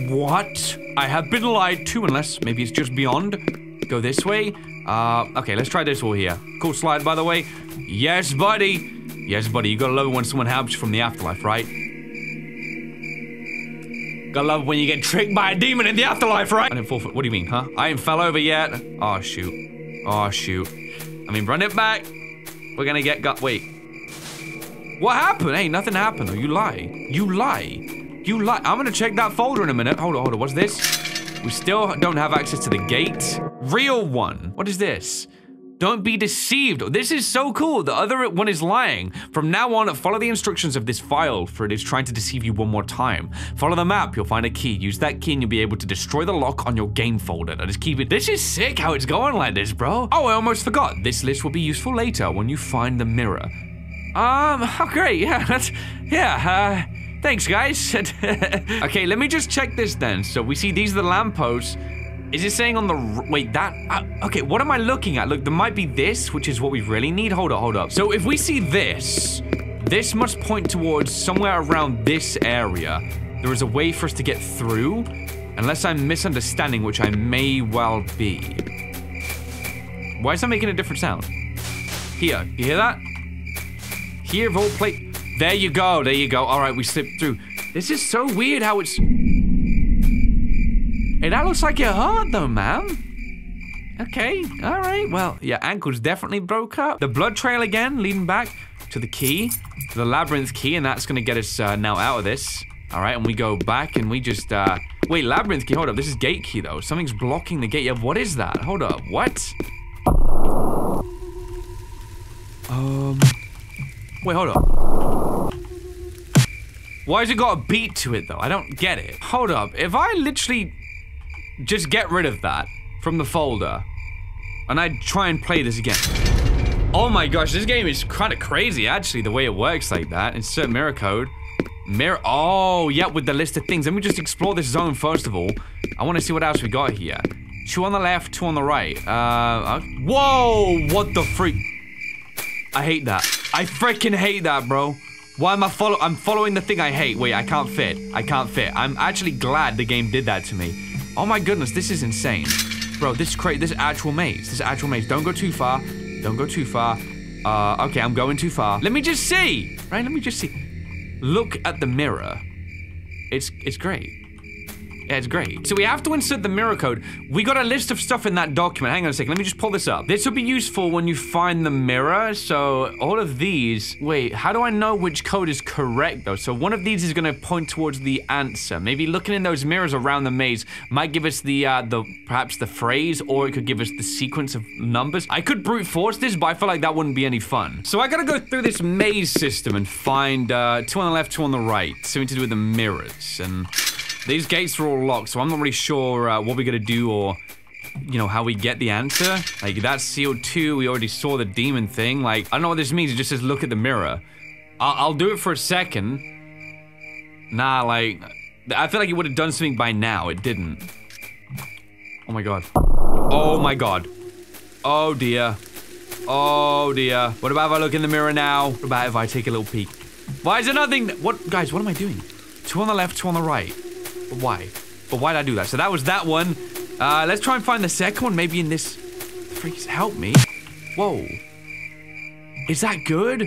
What? I have been lied to, unless maybe it's just beyond. Go this way. Uh, okay, let's try this wall here. Cool slide, by the way. Yes, buddy. Yes, buddy, you gotta love it when someone helps you from the afterlife, right? Gotta love it when you get tricked by a demon in the afterlife, right? I didn't fall for- what do you mean, huh? I ain't fell over yet. Oh, shoot. Oh, shoot. I mean, run it back. We're gonna get got- wait. What happened? Hey, nothing happened. You lie. You lie. You lie. I'm gonna check that folder in a minute. Hold on, hold on, what's this? We still don't have access to the gate. Real one. What is this? Don't be deceived. This is so cool. The other one is lying. From now on, follow the instructions of this file, for it is trying to deceive you one more time. Follow the map. You'll find a key. Use that key and you'll be able to destroy the lock on your game folder. That is keep it. This is sick how it's going like this, bro. Oh, I almost forgot. This list will be useful later when you find the mirror. Um, oh, great. Yeah, that's... Yeah, uh... Thanks, guys. Okay, let me just check this then. So we see these are the lampposts. Is it saying on the... Wait, that... Uh, okay, what am I looking at? Look, there might be this, which is what we really need. Hold up, hold up. So if we see this, this must point towards somewhere around this area. There is a way for us to get through, unless I'm misunderstanding, which I may well be. Why is that making a different sound? Here, you hear that? Here of all places. There you go, there you go. Alright, we slipped through. This is so weird how it's... Hey, that looks like your heart though, man. Okay, alright, well, your ankle's definitely broke up. The blood trail again, leading back to the key, to the labyrinth key, and that's gonna get us uh, now out of this. Alright, and we go back and we just, uh... Wait, labyrinth key, hold up, this is gate key though. Something's blocking the gate. Yeah, what is that? Hold up, what? Um... Wait, hold up. Why has it got a beat to it though? I don't get it. Hold up, if I literally just get rid of that from the folder, and I try and play this again. Oh my gosh, this game is kind of crazy, actually, the way it works like that. Insert mirror code. Mirror, oh, yeah, with the list of things. Let me just explore this zone first of all. I want to see what else we got here. Two on the left, two on the right. Uh, uh whoa, what the freak? I hate that. I freaking hate that, bro. Why am I follow- I'm following the thing I hate. Wait, I can't fit. I can't fit. I'm actually glad the game did that to me. Oh my goodness, this is insane. Bro, this is crazy. This is actual maze. This is actual maze. Don't go too far. Don't go too far. Uh, okay, I'm going too far. Let me just see. Right, let me just see. Look at the mirror. It's it's great. Yeah, it's great. So we have to insert the mirror code. We got a list of stuff in that document. Hang on a second. Let me just pull this up. This will be useful when you find the mirror. So all of these... Wait, how do I know which code is correct, though? So one of these is going to point towards the answer. Maybe looking in those mirrors around the maze might give us the, uh, the perhaps the phrase, or it could give us the sequence of numbers. I could brute force this, but I feel like that wouldn't be any fun. So I got to go through this maze system and find uh, two on the left, two on the right. Something to do with the mirrors, and... These gates are all locked, so I'm not really sure uh, what we're gonna do or, you know, how we get the answer. Like, that's C O two, we already saw the demon thing. Like, I don't know what this means, it just says look at the mirror. I I'll do it for a second. Nah, like, I feel like it would have done something by now, it didn't. Oh my god. Oh my god. Oh dear. Oh dear. What about if I look in the mirror now? What about if I take a little peek? Why is there nothing? What, guys, what am I doing? Two on the left, two on the right. But why? But why did I do that? So that was that one. Uh, let's try and find the second one. Maybe in this... Freaks, help me. Whoa. Is that good?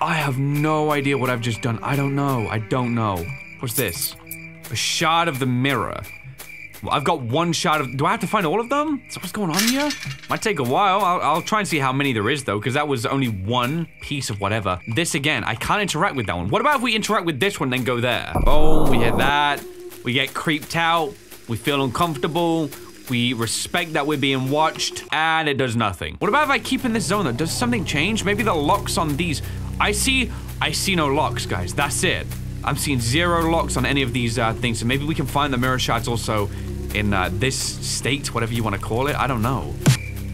I have no idea what I've just done. I don't know. I don't know. What's this? A shard of the mirror. Well, I've got one shard of... Do I have to find all of them? Is that what's going on here? Might take a while. I'll, I'll try and see how many there is, though, because that was only one piece of whatever. This again. I can't interact with that one. What about if we interact with this one, then go there? Boom. We hit that. We get creeped out. We feel uncomfortable. We respect that we're being watched. And it does nothing. What about if I keep in this zone, though? Does something change? Maybe the locks on these... I see... I see no locks, guys. That's it. I'm seeing zero locks on any of these uh, things, so maybe we can find the mirror shards also in uh, this state, whatever you want to call it. I don't know.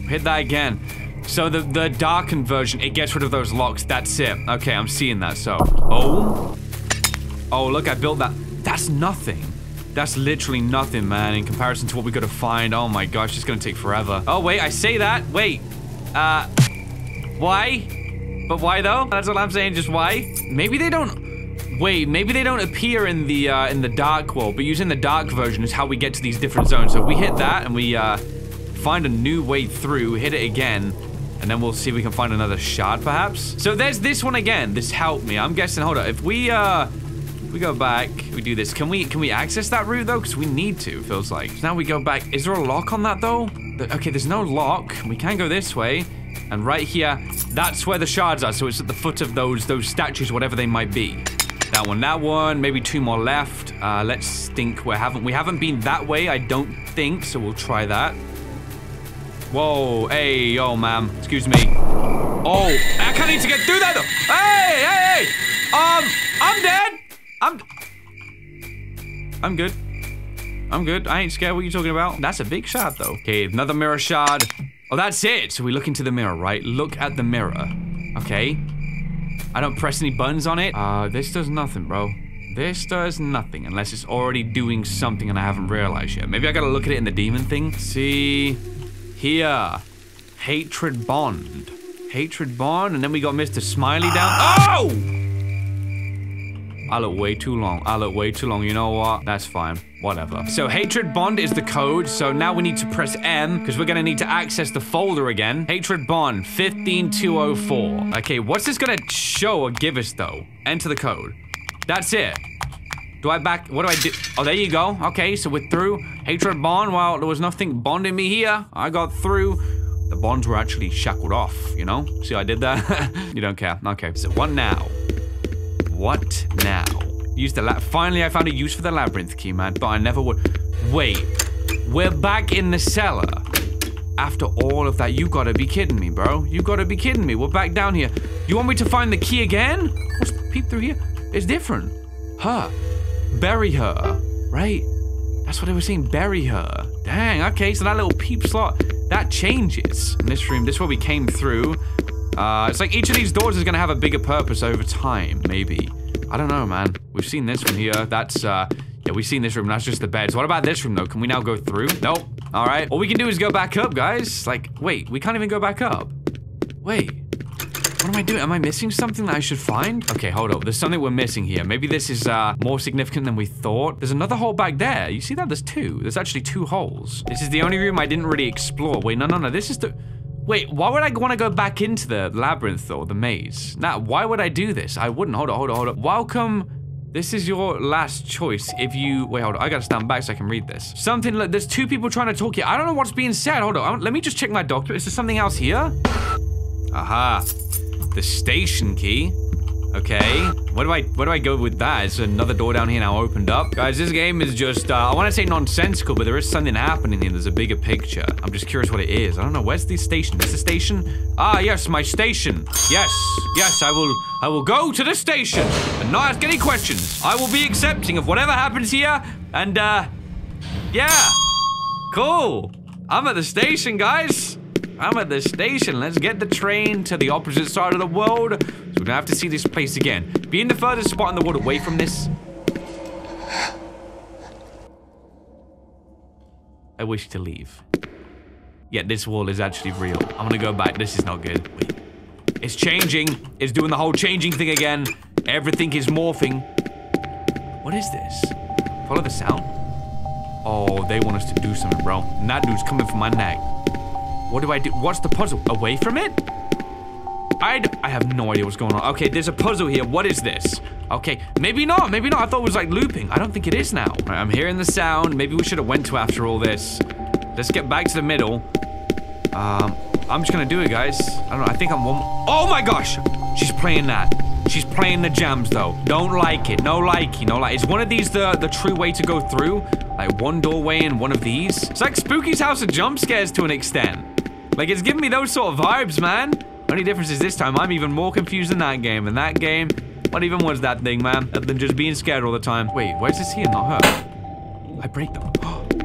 Hit that again. So the, the darkened version, it gets rid of those locks. That's it. Okay, I'm seeing that, so. Oh. Oh, look, I built that. That's nothing. That's literally nothing, man, in comparison to what we got to find. Oh my gosh, it's going to take forever. Oh, wait, I say that. Wait. Uh, why? But why, though? That's all I'm saying, just why? Maybe they don't... Wait, maybe they don't appear in the uh, in the dark world, but using the dark version is how we get to these different zones. So if we hit that and we uh, find a new way through, hit it again, and then we'll see if we can find another shard, perhaps. So there's this one again. This helped me. I'm guessing. Hold up. If we uh, if we go back, we do this. Can we can we access that route though? Because we need to. It feels like. So now we go back. Is there a lock on that though? Okay, there's no lock. We can go this way. And right here, that's where the shards are. So it's at the foot of those those statues, whatever they might be. That one, that one, maybe two more left. Uh, let's think where haven't we haven't been that way, I don't think, so we'll try that. Whoa, hey, yo, ma'am, excuse me. Oh, I can't need to get through that though. Hey, hey, hey, um, I'm dead. I'm, I'm good. I'm good, I ain't scared, what are you talking about? That's a big shard though. Okay, another mirror shard. Oh, that's it, so we look into the mirror, right? Look at the mirror, okay. I don't press any buttons on it. Uh, this does nothing, bro. This does nothing unless it's already doing something and I haven't realized yet. Maybe I gotta look at it in the demon thing. See, here. Hatred Bond. Hatred Bond, and then we got Mister Smiley down. Oh! I look way too long. I look way too long. You know what? That's fine. Whatever. So hatred bond is the code. So now we need to press M because we're going to need to access the folder again. Hatred bond one five two oh four. Okay, what's this going to show or give us though? Enter the code. That's it. Do I back? What do I do? Oh, there you go. Okay, so we're through. Hatred bond. Well, there was nothing bonding me here. I got through. The bonds were actually shackled off, you know? See, I did that. You don't care. Okay, so what now? What now? Use the lab. Finally, I found a use for the labyrinth key, man, but I never would. Wait, we're back in the cellar. After all of that, you gotta be kidding me, bro. You gotta be kidding me. We're back down here. You want me to find the key again? What's peep through here? It's different. Her. Bury her, right? That's what I was saying, bury her. Dang, okay, so that little peep slot, that changes. In this room, this is where we came through. Uh, it's like each of these doors is gonna have a bigger purpose over time, maybe. I don't know, man. We've seen this one here, that's, uh, yeah, we've seen this room, that's just the bed. So what about this room, though? Can we now go through? Nope, all right. All we can do is go back up, guys. Like, wait, we can't even go back up. Wait, what am I doing? Am I missing something that I should find? Okay, hold up, there's something we're missing here. Maybe this is, uh, more significant than we thought. There's another hole back there. You see that? There's two. There's actually two holes. This is the only room I didn't really explore. Wait, no, no, no, this is the... Wait, why would I want to go back into the labyrinth or the maze? Nah, why would I do this? I wouldn't. Hold on, hold on, hold on. Welcome. This is your last choice if you... Wait, hold on. I gotta stand back so I can read this. Something like... There's two people trying to talk here. I don't know what's being said. Hold on. Let me just check my document. Is there something else here? Aha. The station key. Okay. Where do I... Where do I go with that? Is there another door down here now opened up? Guys, this game is just... Uh, I want to say nonsensical, but there is something happening here. There's a bigger picture. I'm just curious what it is. I don't know. Where's the station? Is this the station? Ah, yes, my station. Yes. Yes, I will... I will go to the station and not ask any questions. I will be accepting of whatever happens here. And, uh... yeah. Cool. I'm at the station, guys. I'm at the station. Let's get the train to the opposite side of the world. We're gonna have to see this place again. Be in the furthest spot in the world away from this. I wish to leave. Yeah, this wall is actually real. I'm gonna go back. This is not good. Wait. It's changing. It's doing the whole changing thing again. Everything is morphing. What is this? Follow the sound? Oh, they want us to do something, bro. And that dude's coming for my neck. What do I do? What's the puzzle? Away from it? I, d I have no idea what's going on. Okay, there's a puzzle here. What is this? Okay, maybe not. Maybe not. I thought it was like looping. I don't think it is now. All right, I'm hearing the sound. Maybe we should have went to after all this. Let's get back to the middle. Um, I'm just gonna do it, guys. I don't know. I think I'm one. Oh my gosh! She's playing that. She's playing the jams though. Don't like it. No likey. No like. Is one of these the the true way to go through? Like one doorway and one of these? It's like Spooky's House of Jump Scares to an extent. Like it's giving me those sort of vibes, man. Only difference is this time I'm even more confused than that game. And that game, what even was that thing, man? Other than just being scared all the time. Wait, why is this here, not her? I break them.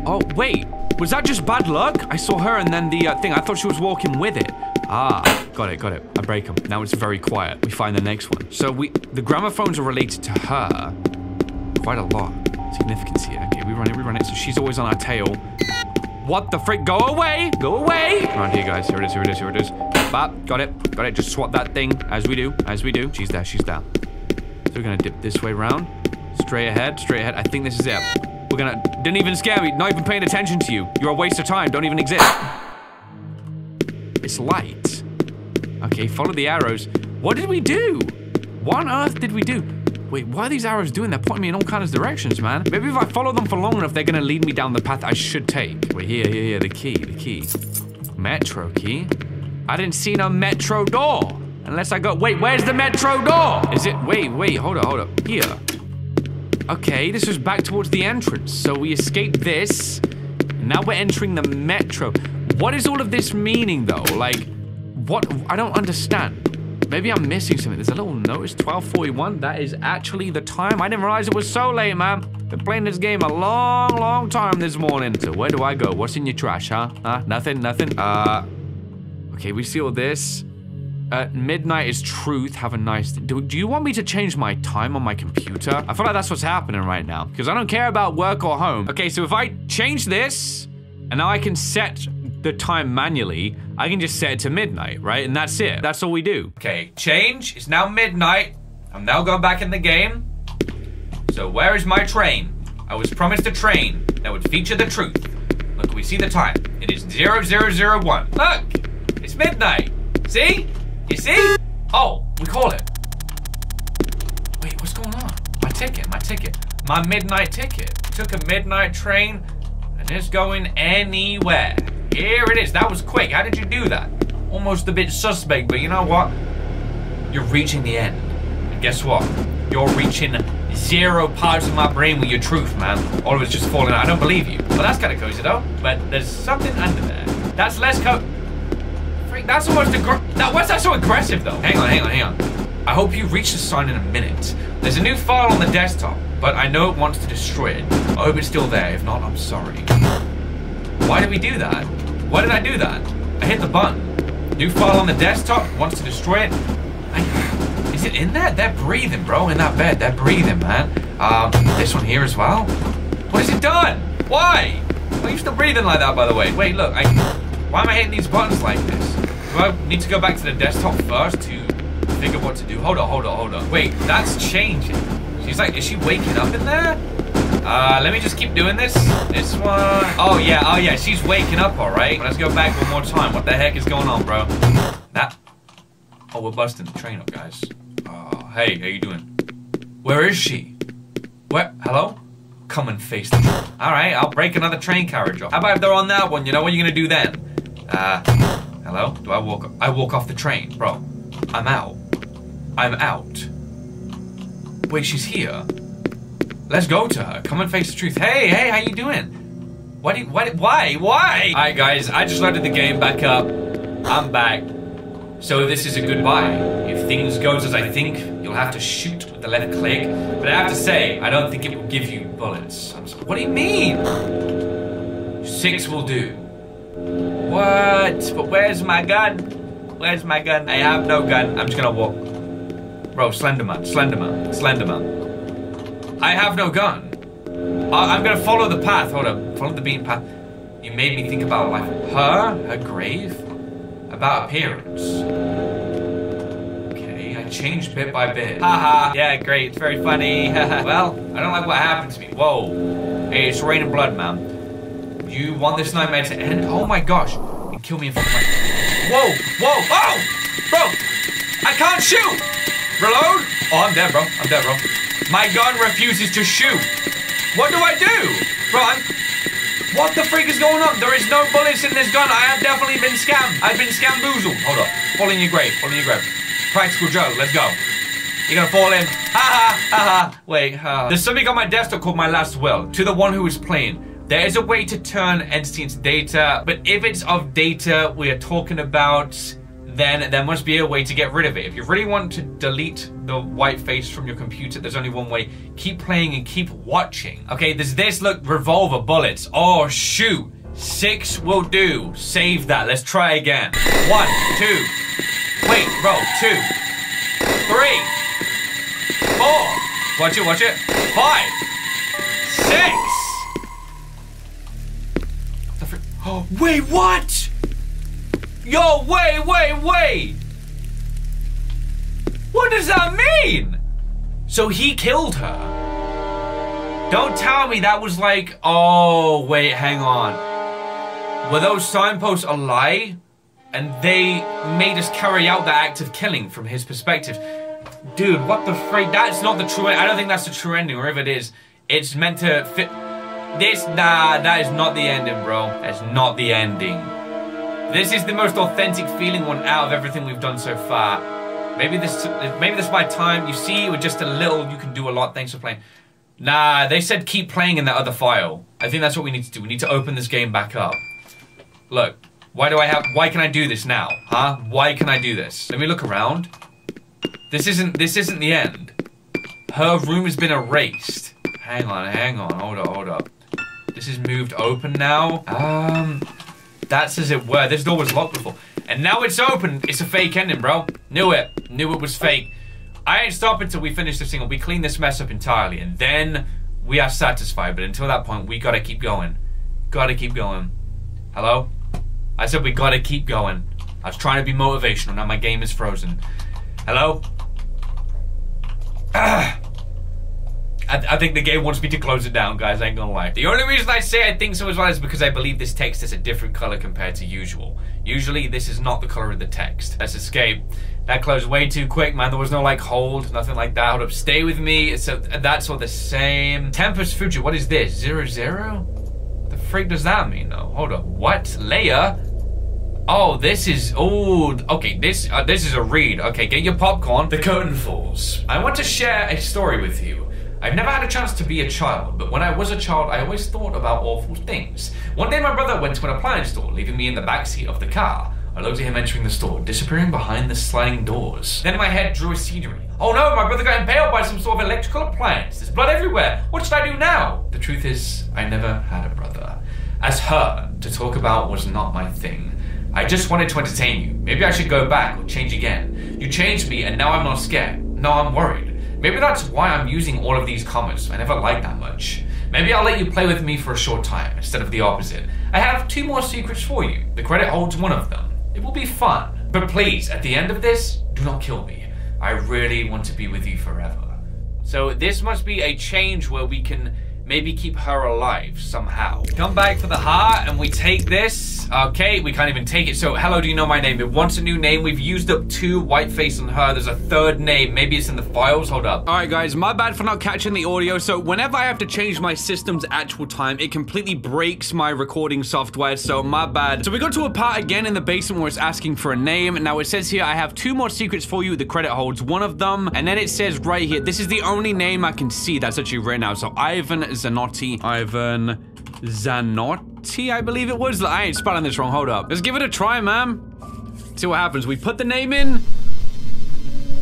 Oh, wait. Was that just bad luck? I saw her and then the uh, thing. I thought she was walking with it. Ah, got it, got it. I break them. Now it's very quiet. We find the next one. So we, the gramophones are related to her. Quite a lot. Significance here. Okay, we run it, we run it. So she's always on our tail. What the frick? Go away! Go away! Come on here, guys. Here it is, here it is, here it is. Bop, got it, got it. Just swap that thing, as we do, as we do. She's there, she's there. So we're gonna dip this way round. Straight ahead, straight ahead. I think this is it. We're gonna, didn't even scare me, not even paying attention to you. You're a waste of time, don't even exist. It's light. Okay, follow the arrows. What did we do? What on earth did we do? Wait, why are these arrows doing? They're pointing me in all kinds of directions, man. Maybe if I follow them for long enough, they're gonna lead me down the path I should take. Wait, here, here, here, the key, the key. Metro key? I didn't see no metro door. Unless I go, wait, where's the metro door? Is it, wait, wait, hold up, hold up, here. Okay, this was back towards the entrance. So we escaped this. Now we're entering the metro. What is all of this meaning though? Like, what, I don't understand. Maybe I'm missing something. There's a little note. It's twelve forty-one. That is actually the time. I didn't realize it was so late, man. Been playing this game a long, long time this morning. So where do I go? What's in your trash, huh? Huh? Nothing, nothing. Uh, okay, we see all this. Uh, midnight is truth. Have a nice... Do, do you want me to change my time on my computer? I feel like that's what's happening right now. Because I don't care about work or home. Okay, so if I change this, and now I can set... the time manually, I can just set it to midnight, right? And that's it. That's all we do. Okay, change. It's now midnight. I'm now going back in the game. So where is my train? I was promised a train that would feature the truth. Look, we see the time. It is zero zero zero one. Look! It's midnight. See? You see? Oh, we called it. Wait, what's going on? My ticket, my ticket. My midnight ticket. Took a midnight train and it's going anywhere. Here it is. That was quick. How did you do that? Almost a bit suspect, but you know what? You're reaching the end. And guess what? You're reaching zero parts of my brain with your truth, man. All of it's just falling out. I don't believe you. Well, that's kind of cozy, though. But there's something under there. That's less co- Freak, that's almost aggressive. Now, why's that so aggressive, though? Hang on, hang on, hang on. I hope you reach the sign in a minute. There's a new file on the desktop, but I know it wants to destroy it. I hope it's still there. If not, I'm sorry. Why did we do that? Why did I do that? I hit the button. New file on the desktop, wants to destroy it. I, is it in there? They're breathing, bro, in that bed. They're breathing, man. Um, this one here as well. What has it done? Why? Why are you still breathing like that, by the way? Wait, look, I, why am I hitting these buttons like this? Do I need to go back to the desktop first to figure what to do? Hold on, hold on, hold on. Wait, that's changing. She's like, is she waking up in there? Uh, let me just keep doing this. This one. Oh, yeah. Oh, yeah. She's waking up, all right. Let's go back one more time. What the heck is going on, bro? That. Oh, we're busting the train up, guys. Oh, hey, how you doing? Where is she? Where? Hello? Come and face the train. All right, I'll break another train carriage off. How about if they're on that one? You know what you're going to do then? Uh, hello? Do I walk? I walk off the train, bro. I'm out. I'm out. Wait, she's here. Let's go to her. Come and face the truth. Hey, hey, how you doing? Why do you, why, why, why? All right, guys, I just loaded the game back up. I'm back. So this is a goodbye. If things goes as I think, you'll have to shoot with the left click. But I have to say, I don't think it will give you bullets. I'm sorry. What do you mean? Six will do. What? But where's my gun? Where's my gun? I have no gun. I'm just gonna walk. Bro, Slenderman, Slenderman, Slenderman. I have no gun. I I'm gonna follow the path. Hold up. Follow the beam path. You made me think about life. Her? Her grave? About appearance. Okay, I changed bit by bit. Haha. Yeah, great. It's very funny. Well, I don't like what happened to me. Whoa. Hey, it's raining blood, man. You want this nightmare to end? Oh my gosh. You kill me in front of my. Whoa! Whoa! Oh! Bro! I can't shoot! Reload? Oh, I'm dead, bro. I'm dead, bro. My gun refuses to shoot. What do I do? Bro, I'm... What the freak is going on? There is no bullets in this gun. I have definitely been scammed. I've been scamboozled. Hold up. Fall in your grave. Fall in your grave. Practical Joe. Let's go. You're gonna fall in. Ha ha. Ha ha. Wait. Ha. There's something on my desktop called My Last Will. To the one who is playing. There is a way to turn entity into data. But if it's of data we are talking about... then there must be a way to get rid of it. If you really want to delete the white face from your computer, there's only one way. Keep playing and keep watching. Okay, there's this, look, revolver bullets. Oh, shoot. Six will do. Save that. Let's try again. One, two. Wait, roll. Two. Three. Four. Watch it, watch it. Five. Six. What the frick? Oh, wait, what? Yo, wait, wait, wait! What does that mean? So he killed her. Don't tell me that was like, oh, wait, hang on. Were those signposts a lie? And they made us carry out the act of killing from his perspective. Dude, what the freak? That's not the true ending. I don't think that's the true ending, or if it is, it's meant to fit. This, nah, that is not the ending, bro. That's not the ending. This is the most authentic feeling one out of everything we've done so far. Maybe this, maybe this by time. You see, with just a little, you can do a lot. Thanks for playing. Nah, they said keep playing in that other file. I think that's what we need to do. We need to open this game back up. Look, why do I have? Why can I do this now? Huh? Why can I do this? Let me look around. This isn't. This isn't the end. Her room has been erased. Hang on, hang on. Hold up, hold up. This is moved open now. Um. That's as it were. This door was locked before. And now it's open. It's a fake ending, bro. Knew it. Knew it was fake. I ain't stopping until we finish this thing. We clean this mess up entirely. And then we are satisfied. But until that point, we gotta keep going. Gotta keep going. Hello? I said we gotta keep going. I was trying to be motivational. Now my game is frozen. Hello? Ah. I, I think the game wants me to close it down, guys, I ain't gonna lie. The only reason I say I think so as well is because I believe this text is a different color compared to usual. Usually this is not the color of the text. Let's escape. That closed way too quick, man. There was no like hold, nothing like that. Hold up, stay with me. So that's all the same. Tempest Future, what is this? Zero zero? What the freak does that mean though? Hold up, what? Leia? Oh, this is, oh, okay, this uh, this is a read. Okay, get your popcorn. The curtain falls. I want to share a story with you. I've never had a chance to be a child, but when I was a child, I always thought about awful things. One day my brother went to an appliance store, leaving me in the backseat of the car. I looked at him entering the store, disappearing behind the sliding doors. Then my head drew a scenery. Oh no, my brother got impaled by some sort of electrical appliance. There's blood everywhere. What should I do now? The truth is, I never had a brother. As her, to talk about was not my thing. I just wanted to entertain you. Maybe I should go back or change again. You changed me and now I'm not scared. No, I'm worried. Maybe that's why I'm using all of these commas. I never liked that much. Maybe I'll let you play with me for a short time instead of the opposite. I have two more secrets for you. The credit holds one of them. It will be fun. But please, at the end of this, do not kill me. I really want to be with you forever. So this must be a change where we can maybe keep her alive somehow. Come back for the heart and we take this. Okay, we can't even take it. So, hello, do you know my name? It wants a new name. We've used up two. Whiteface on her. There's a third name. Maybe it's in the files. Hold up. All right, guys, my bad for not catching the audio. So, whenever I have to change my system's actual time, it completely breaks my recording software. So, my bad. So, we got to a part again in the basement where it's asking for a name. Now, it says here, I have two more secrets for you. The credit holds one of them. And then it says right here, this is the only name I can see that's actually written out. So, Ivan Zanotti. Ivan Zanotti, I believe it was. I ain't spelling this wrong. Hold up. Let's give it a try, ma'am. See what happens. We put the name in.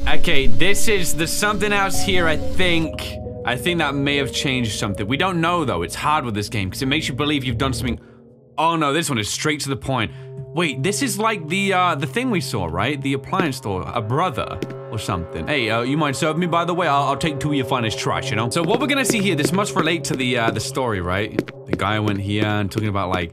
Okay, this is the something else here, I think. I think that may have changed something. We don't know, though. It's hard with this game because it makes you believe you've done something. Oh, no, this one is straight to the point. Wait, this is like the uh, the thing we saw, right? The appliance store. A brother or something. Hey, uh, you mind serving me, by the way? I'll, I'll take two of your finest trash, you know? So what we're gonna see here, this must relate to the uh, the story, right? The guy went here and talking about like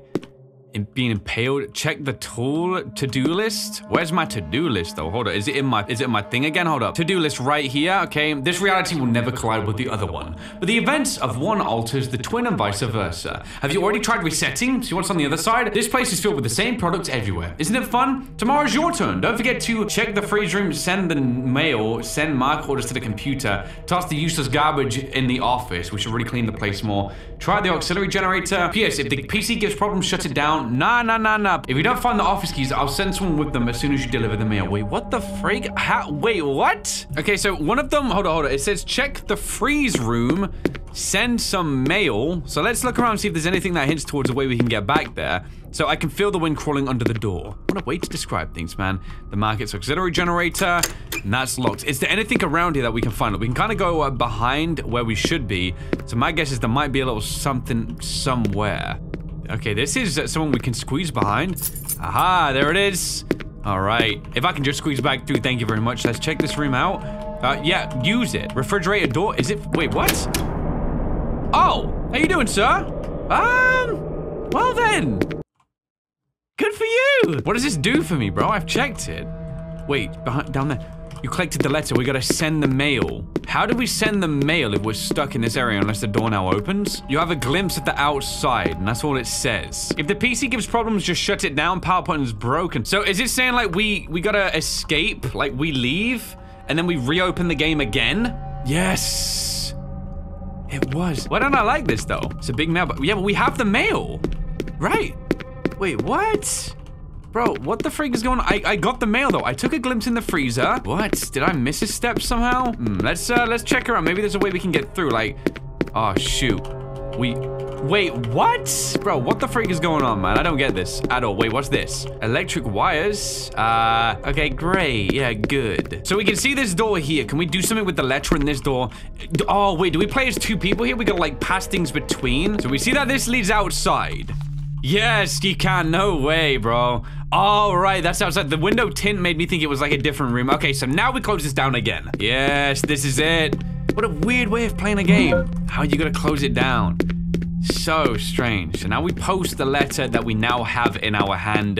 being impaled. Check the tool to-do list. Where's my to-do list though? Hold up, is it in my is it in my thing again? Hold up. To-do list right here. Okay, this reality will never collide with the other one, but the events of one alters the twin and vice versa. Have you already tried resetting? See what's on the other side? This place is filled with the same products everywhere. Isn't it fun? Tomorrow's your turn. Don't forget to check the freeze room, send the mail, send mark orders to the computer, toss the useless garbage in the office. We should really clean the place more. Try the auxiliary generator. P S If the P C gives problems, shut it down. Nah, nah, nah, nah. If you don't find the office keys, I'll send someone with them as soon as you deliver the mail. Wait, what the freak? How? Wait, what? Okay, so one of them, hold on, hold on. It says check the freeze room, send some mail. So let's look around and see if there's anything that hints towards a way we can get back there. So I can feel the wind crawling under the door. What a way to describe things, man. The market's auxiliary generator, and that's locked. Is there anything around here that we can find? We can kind of go uh, behind where we should be. So my guess is there might be a little something somewhere. Okay, this is someone we can squeeze behind. Aha, there it is. All right, if I can just squeeze back through, thank you very much. Let's check this room out. Uh, yeah, use it. Refrigerator door, is it? Wait, what? Oh, how you doing, sir? Um, well then. Good for you. What does this do for me, bro? I've checked it. Wait, behind, down there. You collected the letter, we gotta send the mail. How do we send the mail if we're stuck in this area unless the door now opens? You have a glimpse at the outside, and that's all it says. If the P C gives problems, just shut it down. Power button's broken. So is it saying like we, we gotta escape, like we leave, and then we reopen the game again? Yes, it was. Why don't I like this though? It's a big mail, but yeah, but we have the mail, right? Wait, what? Bro, what the freak is going on? I, I got the mail though. I took a glimpse in the freezer. What? Did I miss a step somehow? Hmm, let's uh, let's check around. Maybe there's a way we can get through. Like, oh shoot. We, wait, what? Bro, what the freak is going on, man? I don't get this at all. Wait, what's this? Electric wires? Uh, okay, great. Yeah, good. So we can see this door here. Can we do something with the letter in this door? Oh, wait, do we play as two people here? We gotta like pass things between. So we see that this leads outside. Yes, you can. No way, bro. All right, that's outside. The window tint made me think it was like a different room. Okay, so now we close this down again. Yes, this is it. What a weird way of playing a game. How are you gonna close it down? So strange. So now we post the letter that we now have in our hand,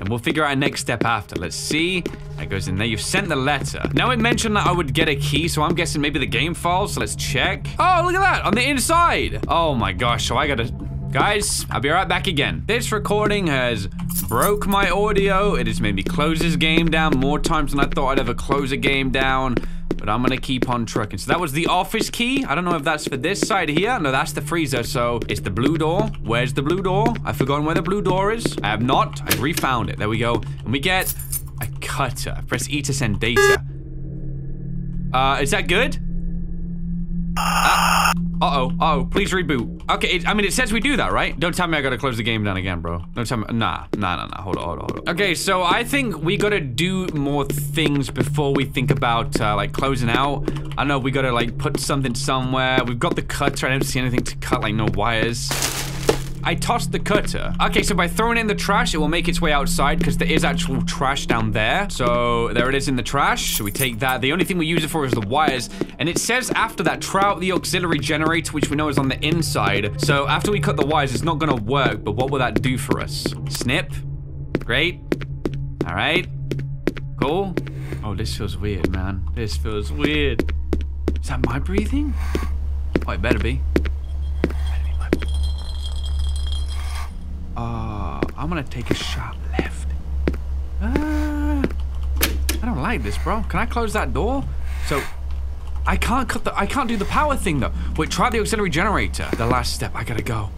and we'll figure out our next step after. Let's see. That goes in there. You've sent the letter. Now it mentioned that I would get a key, so I'm guessing maybe the game files. So let's check. Oh, look at that. On the inside. Oh my gosh. So I gotta... Guys, I'll be right back again. This recording has broke my audio. It has made me close this game down more times than I thought I'd ever close a game down. But I'm gonna keep on trucking. So that was the office key. I don't know if that's for this side here. No, that's the freezer. So it's the blue door. Where's the blue door? I've forgotten where the blue door is. I have not. I refound it. There we go. And we get a cutter. Press E to send data. Uh, is that good? Uh, uh-oh. Uh-oh. Please reboot. Okay, it, I mean, it says we do that, right? Don't tell me I gotta close the game down again, bro. Don't tell me. Nah. Nah, nah, nah. Hold on, hold on, hold on. Okay, so I think we gotta do more things before we think about, uh, like, closing out. I know we gotta, like, put something somewhere. We've got the cutter. I don't see anything to cut, like, no wires. I tossed the cutter. Okay, so by throwing in the trash, it will make its way outside because there is actual trash down there. So there it is in the trash. So we take that. The only thing we use it for is the wires. And it says after that, try out the auxiliary generator, which we know is on the inside. So after we cut the wires, it's not going to work. But what will that do for us? Snip. Great. All right. Cool. Oh, this feels weird, man. This feels weird. Is that my breathing? Oh, it better be. Uh, I'm gonna take a sharp left. Uh, I don't like this, bro. Can I close that door? So, I can't cut the- I can't do the power thing, though. Wait, try the auxiliary generator. The last step. I gotta go.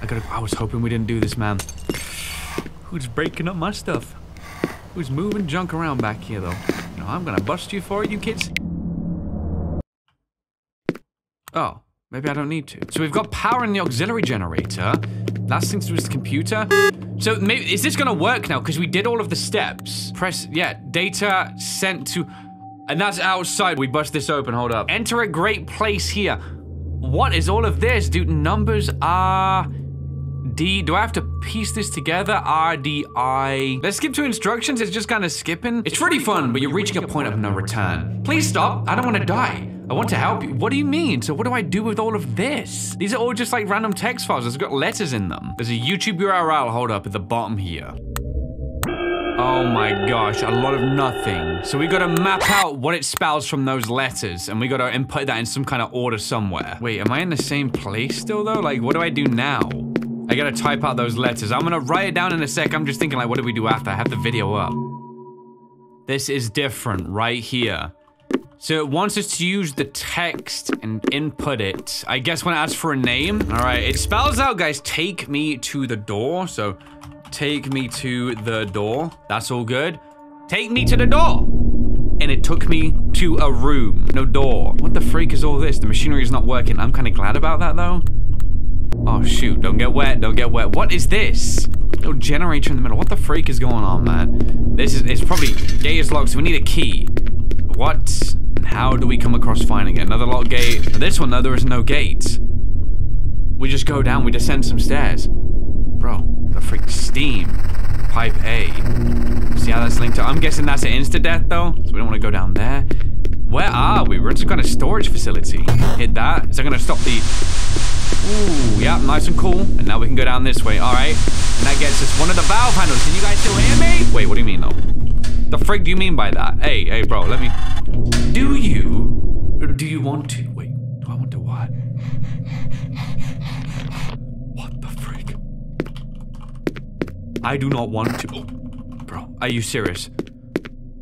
I gotta- I was hoping we didn't do this, man. Who's breaking up my stuff? Who's moving junk around back here, though? You know, I'm gonna bust you for it, you kids. Oh. Maybe I don't need to. So we've got power in the auxiliary generator. Last thing to do is the computer. So maybe, is this gonna work now? Because we did all of the steps. Press, yeah, data sent to, and that's outside. We bust this open, hold up. Enter a great place here. What is all of this? Dude, numbers are... D, do I have to piece this together? R, D, I. Let's skip to instructions, it's just kind of skipping. It's pretty fun, but you're reaching a point of no return. Please stop, I don't want to die. I want to help you. What do you mean? So what do I do with all of this? These are all just like random text files. It's got letters in them. There's a YouTube U R L, hold up, at the bottom here. Oh my gosh, a lot of nothing. So we gotta map out what it spells from those letters, and we gotta input that in some kind of order somewhere. Wait, am I in the same place still though? Like, what do I do now? I gotta type out those letters. I'm gonna write it down in a sec. I'm just thinking like, what do we do after? I have the video up. This is different right here. So it wants us to use the text and input it. I guess when it asks for a name. All right, it spells out, guys, take me to the door. So take me to the door. That's all good. Take me to the door. And it took me to a room. No door. What the freak is all this? The machinery is not working. I'm kind of glad about that though. Oh shoot, don't get wet, don't get wet. What is this? No generator in the middle. What the freak is going on, man? This is, it's probably, gate is locked, so we need a key. What? And how do we come across finding it? Another locked gate. This one though, there is no gate. We just go down, we descend some stairs. Bro, the freak Steam. Pipe A. See how that's linked to, I'm guessing that's an insta-death though, so we don't want to go down there. Where are we? We're in some kind of storage facility. Hit that. Is that gonna stop the... Ooh, yeah, nice and cool. And now we can go down this way, all right. And that gets us one of the valve handles. Can you guys still hear me? Wait, what do you mean though? The frick do you mean by that? Hey, hey, bro, let me... Do you? Or do you want to? Wait, do I want to what? What the frick? I do not want to. Oh, bro, are you serious?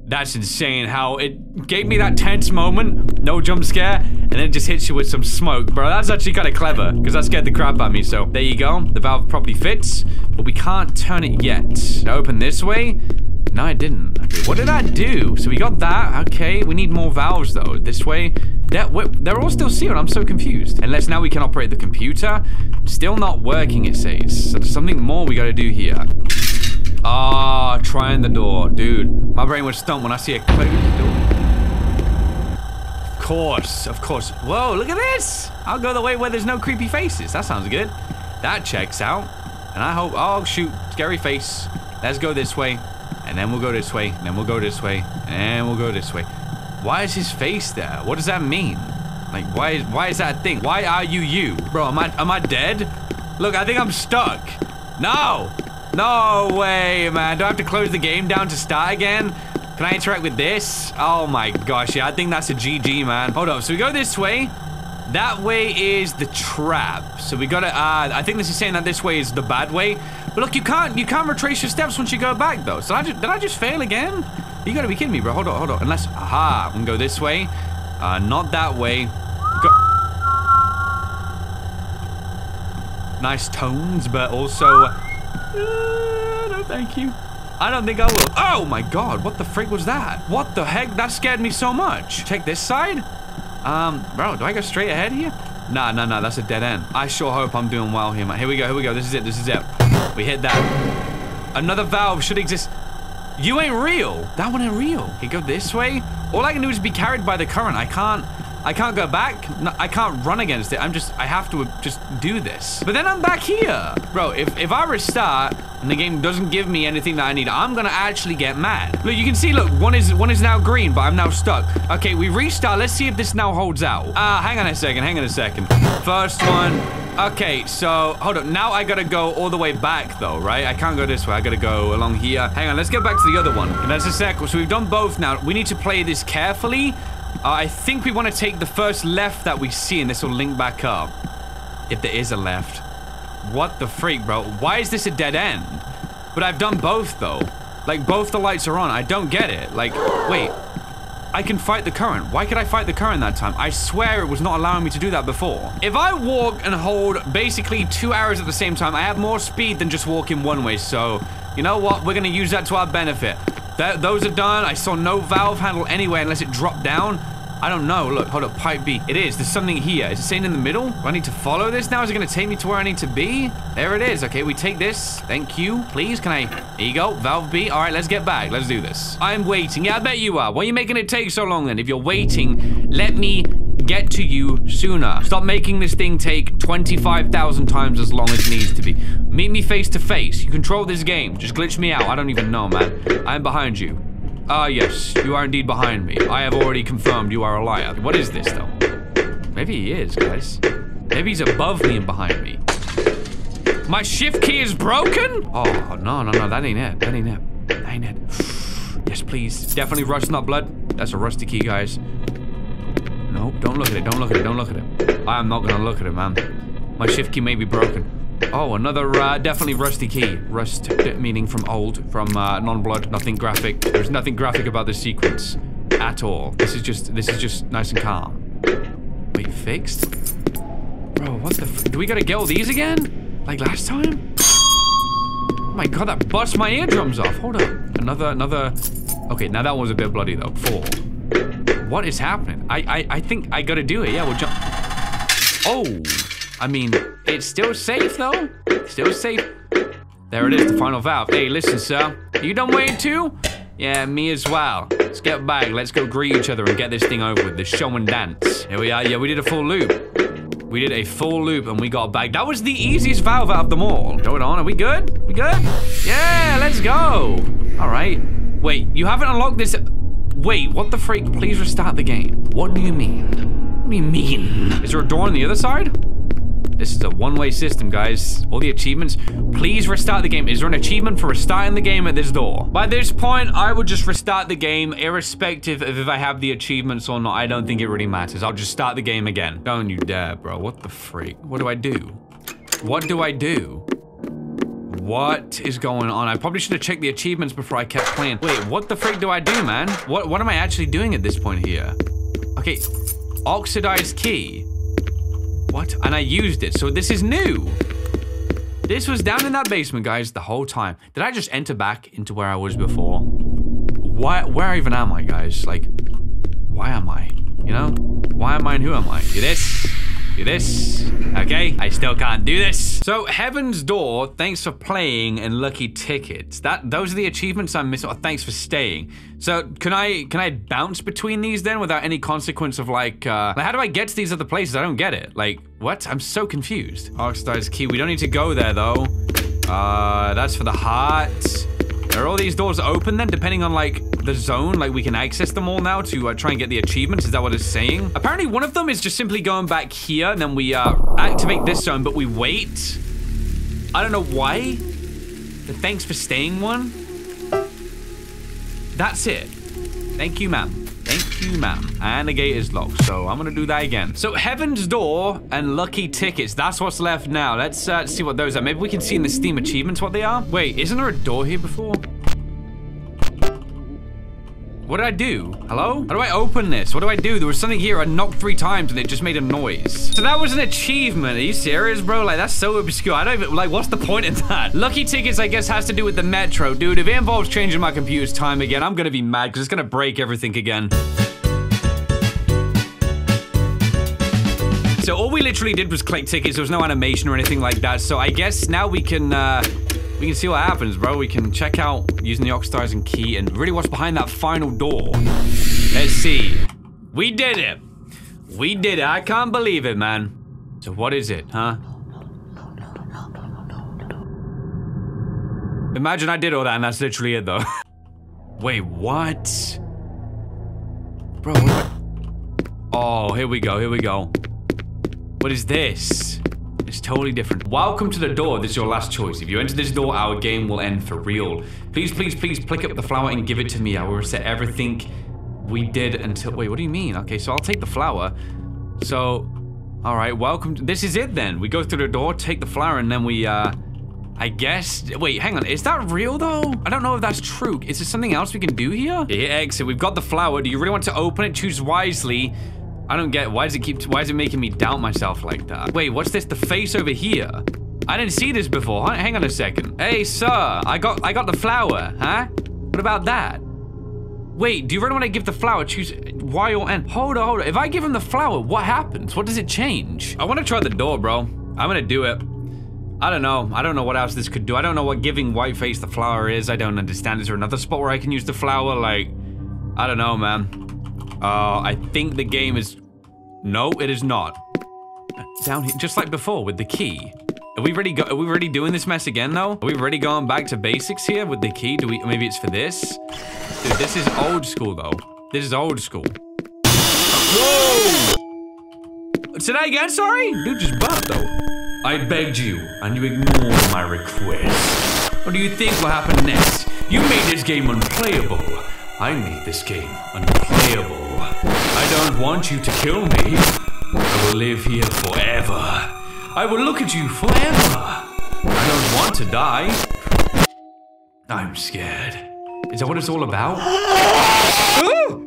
That's insane how it gave me that tense moment, no jump scare, and then it just hits you with some smoke. Bro, that's actually kind of clever, because that scared the crap out of me, so there you go. The valve probably fits, but we can't turn it yet. Did I open this way? No, I didn't. Okay, what did I do? So we got that, okay. We need more valves, though. This way, they're, they're all still sealed. I'm so confused. Unless now we can operate the computer. Still not working, it says. So there's something more we got to do here. Ah, oh, trying the door. Dude, my brain was stumped when I see a click. Of course, of course. Whoa, look at this. I'll go the way where there's no creepy faces. That sounds good. That checks out. And I hope, oh shoot, scary face. Let's go this way. And then we'll go this way. And then we'll go this way. And we'll go this way. Why is his face there? What does that mean? Like, why is, why is that a thing? Why are you you? Bro, am I, am I dead? Look, I think I'm stuck. No! No way, man. Do I have to close the game down to start again? Can I interact with this? Oh my gosh, yeah, I think that's a G G, man. Hold up, so we go this way. That way is the trap. So we gotta, uh, I think this is saying that this way is the bad way. But look, you can't, you can't retrace your steps once you go back, though. So I just, did I just fail again? You gotta be kidding me, bro. Hold on, hold on. Unless, aha, we can go this way. Uh, not that way. Go. Nice tones, but also, uh, no thank you. I don't think I will. Oh my God, what the frick was that? What the heck? That scared me so much. Check this side. Um, bro, do I go straight ahead here? Nah, nah, nah, that's a dead end. I sure hope I'm doing well here, man. Here we go, here we go. This is it, this is it. We hit that. Another valve should exist. You ain't real. That one ain't real. Okay, go this way. All I can do is be carried by the current. I can't, I can't go back. No, I can't run against it. I'm just, I have to just do this. But then I'm back here. Bro, if, if I restart and the game doesn't give me anything that I need, I'm gonna actually get mad. Look, you can see, look, one is one is now green, but I'm now stuck. Okay, we restart. Let's see if this now holds out. Ah, uh, hang on a second, hang on a second. First one. Okay, so, hold up. Now I gotta go all the way back, though, right? I can't go this way. I gotta go along here. Hang on, let's get back to the other one. And that's a sec. So we've done both now. We need to play this carefully. Uh, I think we wanna take the first left that we see, and this will link back up. If there is a left. What the freak, bro? Why is this a dead end? But I've done both, though. Like, both the lights are on. I don't get it. Like, wait. I can fight the current. Why could I fight the current that time? I swear it was not allowing me to do that before. If I walk and hold basically two arrows at the same time, I have more speed than just walking one way. So, you know what? We're going to use that to our benefit. Th those are done. I saw no valve handle anywhere unless it dropped down. I don't know. Look, hold up. Pipe B. It is. There's something here. Is it saying in the middle? Do I need to follow this now? Is it going to take me to where I need to be? There it is. Okay, we take this. Thank you. Please, can I... There you go. Valve B. All right, let's get back. Let's do this. I'm waiting. Yeah, I bet you are. Why are you making it take so long, then? If you're waiting, let me get to you sooner. Stop making this thing take twenty-five thousand times as long as it needs to be. Meet me face to face. You control this game. Just glitch me out. I don't even know, man. I'm behind you. Ah, uh, yes, you are indeed behind me. I have already confirmed you are a liar. What is this, though? Maybe he is, guys. Maybe he's above me and behind me. My shift key is broken? Oh, no, no, no, that ain't it. That ain't it. That ain't it. Yes, please. Definitely rust, not blood. That's a rusty key, guys. Nope, don't look at it. Don't look at it. Don't look at it. I'm not gonna look at it, man. My shift key may be broken. Oh, another, uh, definitely rusty key. Rust, meaning from old, from, uh, non-blood, nothing graphic. There's nothing graphic about this sequence at all. This is just, this is just nice and calm. Wait, fixed? Bro, what the f- do we gotta get all these again? Like last time? Oh my God, that bust my eardrums off. Hold up. Another, another... Okay, now that one's a bit bloody, though. Four. What is happening? I, I, I think I gotta do it. Yeah, we'll jump... Oh! I mean, it's still safe, though. Still safe. There it is, the final valve. Hey, listen, sir. You done waiting too? Yeah, me as well. Let's get back. Let's go greet each other and get this thing over with. The show and dance. Here we are. Yeah, we did a full loop. We did a full loop and we got back. That was the easiest valve out of them all. Going on. Are we good? We good? Yeah, let's go. All right. Wait, you haven't unlocked this. Wait, what the freak? Please restart the game. What do you mean? What do you mean? Is there a door on the other side? This is a one-way system, guys. All the achievements. Please restart the game. Is there an achievement for restarting the game at this door? By this point, I would just restart the game irrespective of if I have the achievements or not. I don't think it really matters. I'll just start the game again. Don't you dare, bro. What the freak? What do I do? What do I do? What is going on? I probably should have checked the achievements before I kept playing. Wait, what the freak do I do, man? What, what am I actually doing at this point here? Okay. Oxidized key. What? And I used it, so this is new. This was down in that basement, guys, the whole time. Did I just enter back into where I was before? Why, where even am I, guys? Like, why am I? You know? Why am I and who am I? Do this. Do this. Okay? I still can't do this. So, Heaven's Door, thanks for playing, and Lucky Tickets. That, those are the achievements I missed. Oh, thanks for staying. So, can I can I bounce between these then without any consequence of like, uh, like, how do I get to these other places? I don't get it. Like, what? I'm so confused. Oxidized key. We don't need to go there, though. Uh, that's for the heart. Are all these doors open then, depending on like the zone? Like, we can access them all now to uh, try and get the achievements. Is that what it's saying? Apparently, one of them is just simply going back here, and then we uh, activate this zone, but we wait. I don't know why, but thanks for staying one. That's it. Thank you, ma'am. Thank you, ma'am. And the gate is locked, so I'm gonna do that again. So Heaven's Door and Lucky Tickets, that's what's left now. Let's uh, see what those are. Maybe we can see in the Steam achievements what they are. Wait, isn't there a door here before? What did I do? Hello? How do I open this? What do I do? There was something here. I knocked three times and it just made a noise. So that was an achievement. Are you serious, bro? Like, that's so obscure. I don't even, like, what's the point in that? Lucky Tickets, I guess, has to do with the metro. Dude, if it involves changing my computer's time again, I'm gonna be mad because it's gonna break everything again. So all we literally did was click tickets. There was no animation or anything like that. So I guess now we can, uh... we can see what happens, bro. We can check out using the oxidizing key and really what's behind that final door. Let's see. We did it. We did it. I can't believe it, man. So what is it, huh? Imagine I did all that and that's literally it, though. Wait, what? Bro, what? Oh, here we go. Here we go. What is this? It's totally different. Welcome to the door. This is your last choice. If you enter this door, our game will end for real. Please, please, please pick up the flower and give it to me. I will reset everything we did until... Wait, what do you mean? Okay, so I'll take the flower. So, all right, welcome. To... This is it then. We go through the door, take the flower, and then we, uh, I guess... Wait, hang on. Is that real, though? I don't know if that's true. Is there something else we can do here? Hit exit. We've got the flower. Do you really want to open it? Choose wisely. I don't get it. Why does it keep, why is it making me doubt myself like that? Wait, what's this? The face over here. I didn't see this before. Hang on a second. Hey, sir, I got, I got the flower, huh? What about that? Wait, do you really want to give the flower? Choose Y or N. Hold on, hold on. If I give him the flower, what happens? What does it change? I want to try the door, bro. I'm going to do it. I don't know. I don't know what else this could do. I don't know what giving Whiteface the flower is. I don't understand. Is there another spot where I can use the flower? Like, I don't know, man. Uh, I think the game is... No, it is not. Down here, just like before with the key. Are we really go- Are we really doing this mess again, though? Are we really going back to basics here with the key? Do we- Maybe it's for this? Dude, this is old school, though. This is old school. Whoa! Say that again, sorry? Dude just burped, though. I begged you, and you ignored my request. What do you think will happen next? You made this game unplayable. I made this game unplayable. I don't want you to kill me. I will live here forever. I will look at you forever. I don't want to die. I'm scared. Is that what it's all about? Ooh.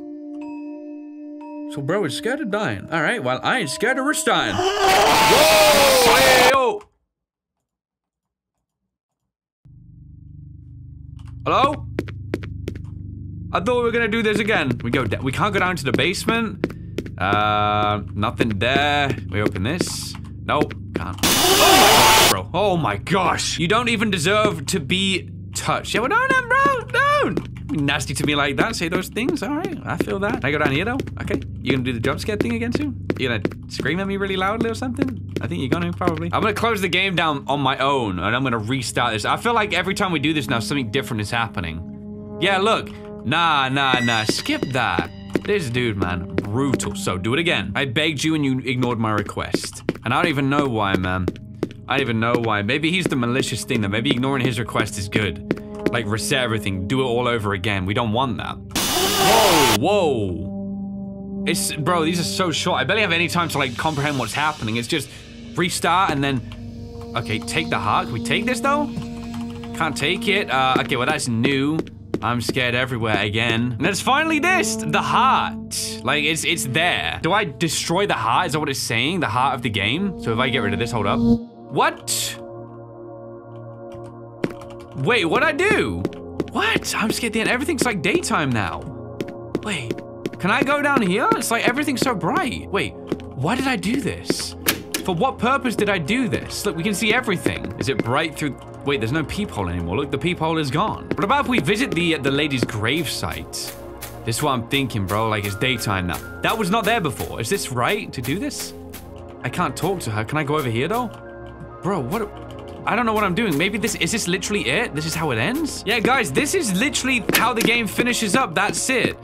So bro is scared of dying. All right, well, I ain't scared of rich dying. Whoa! Hey, yo! Hello? I thought we were gonna do this again. We go. We can't go down to the basement. Uh, nothing there. We open this. Nope. Can't. Oh my gosh, bro. Oh my gosh. You don't even deserve to be touched. Yeah, well, don't then, bro. Don't. Be nasty to me like that. Say those things. All right. I feel that. Can I go down here though? Okay. You gonna do the jump scare thing again soon? You gonna scream at me really loudly or something? I think you're gonna probably. I'm gonna close the game down on my own, and I'm gonna restart this. I feel like every time we do this now, something different is happening. Yeah. Look. Nah, nah, nah, skip that. This dude, man, brutal. So, do it again. I begged you and you ignored my request. And I don't even know why, man. I don't even know why. Maybe he's the malicious thing, though. Maybe ignoring his request is good. Like, reset everything. Do it all over again. We don't want that. Whoa, whoa. It's, bro, these are so short. I barely have any time to, like, comprehend what's happening. It's just restart and then... Okay, take the heart. Can we take this, though? Can't take it. Uh, okay, well, that's new. I'm scared everywhere again. And it's finally this, the heart. Like, it's it's there. Do I destroy the heart? Is that what it's saying? The heart of the game? So if I get rid of this, hold up. What? Wait, what'd I do? What? I'm scared the end. Everything's like daytime now. Wait, can I go down here? It's like everything's so bright. Wait, why did I do this? For what purpose did I do this? Look, we can see everything. Is it bright through... Wait, there's no peephole anymore. Look, the peephole is gone. What about if we visit the uh, the lady's gravesite? This is what I'm thinking, bro. Like, it's daytime now. That was not there before. Is this right to do this? I can't talk to her. Can I go over here, though? Bro, what? I don't know what I'm doing. Maybe this... Is this literally it? This is how it ends? Yeah, guys, this is literally how the game finishes up. That's it.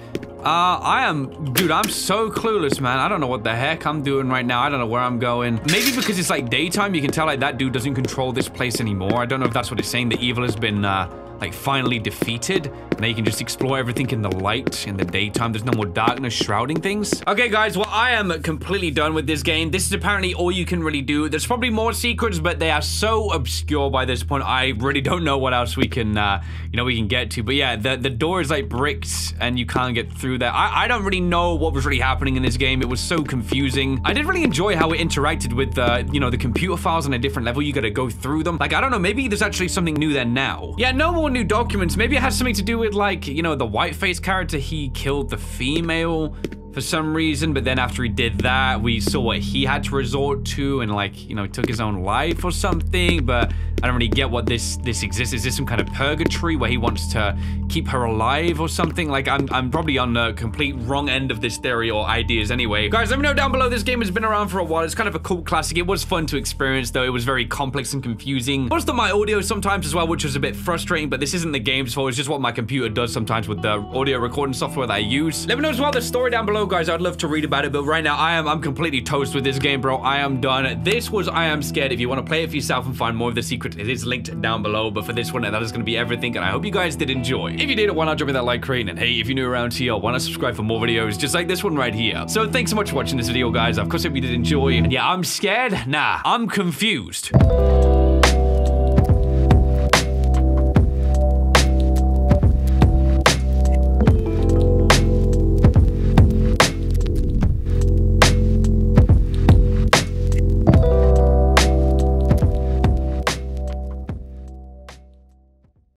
Uh, I am, dude, I'm so clueless, man. I don't know what the heck I'm doing right now. I don't know where I'm going. Maybe because it's like daytime, you can tell like that dude doesn't control this place anymore. I don't know if that's what it's saying. The evil has been, uh, like finally defeated. Now you can just explore everything in the light, in the daytime. There's no more darkness shrouding things. Okay, guys, well, I am completely done with this game. This is apparently all you can really do. There's probably more secrets, but they are so obscure by this point. I really don't know what else we can, uh, you know, we can get to. But yeah, the, the door is like bricks and you can't get through there. I, I don't really know what was really happening in this game. It was so confusing. I did really enjoy how it interacted with, uh, you know, the computer files on a different level. You got to go through them. Like, I don't know, maybe there's actually something new there now. Yeah, no more new documents. Maybe it has something to do with, like, you know, the Whiteface character. He killed the female for some reason, but then after he did that, we saw what he had to resort to, and like, you know, took his own life or something. But I don't really get what this this exists. Is this some kind of purgatory where he wants to keep her alive or something? Like, I'm, I'm probably on the complete wrong end of this theory or ideas anyway. Guys, let me know down below. This game has been around for a while. It's kind of a cult classic. It was fun to experience, though. It was very complex and confusing. Most of my audio sometimes as well, which was a bit frustrating, but this isn't the game's fault. It's just what my computer does sometimes with the audio recording software that I use. Let me know as well the story down below, guys. I'd love to read about it, but right now I am I'm completely toast with this game, bro. I am done. This was I Am Scared. If you want to play it for yourself and find more of the secrets, it is linked down below. But for this one, that is going to be everything, and I hope you guys did enjoy. If you did, why not drop me that like rating? And hey, if you're new around here, why not subscribe for more videos just like this one right here? So thanks so much for watching this video, guys. Of course, I hope you did enjoy. And yeah, I'm scared. Nah, I'm confused.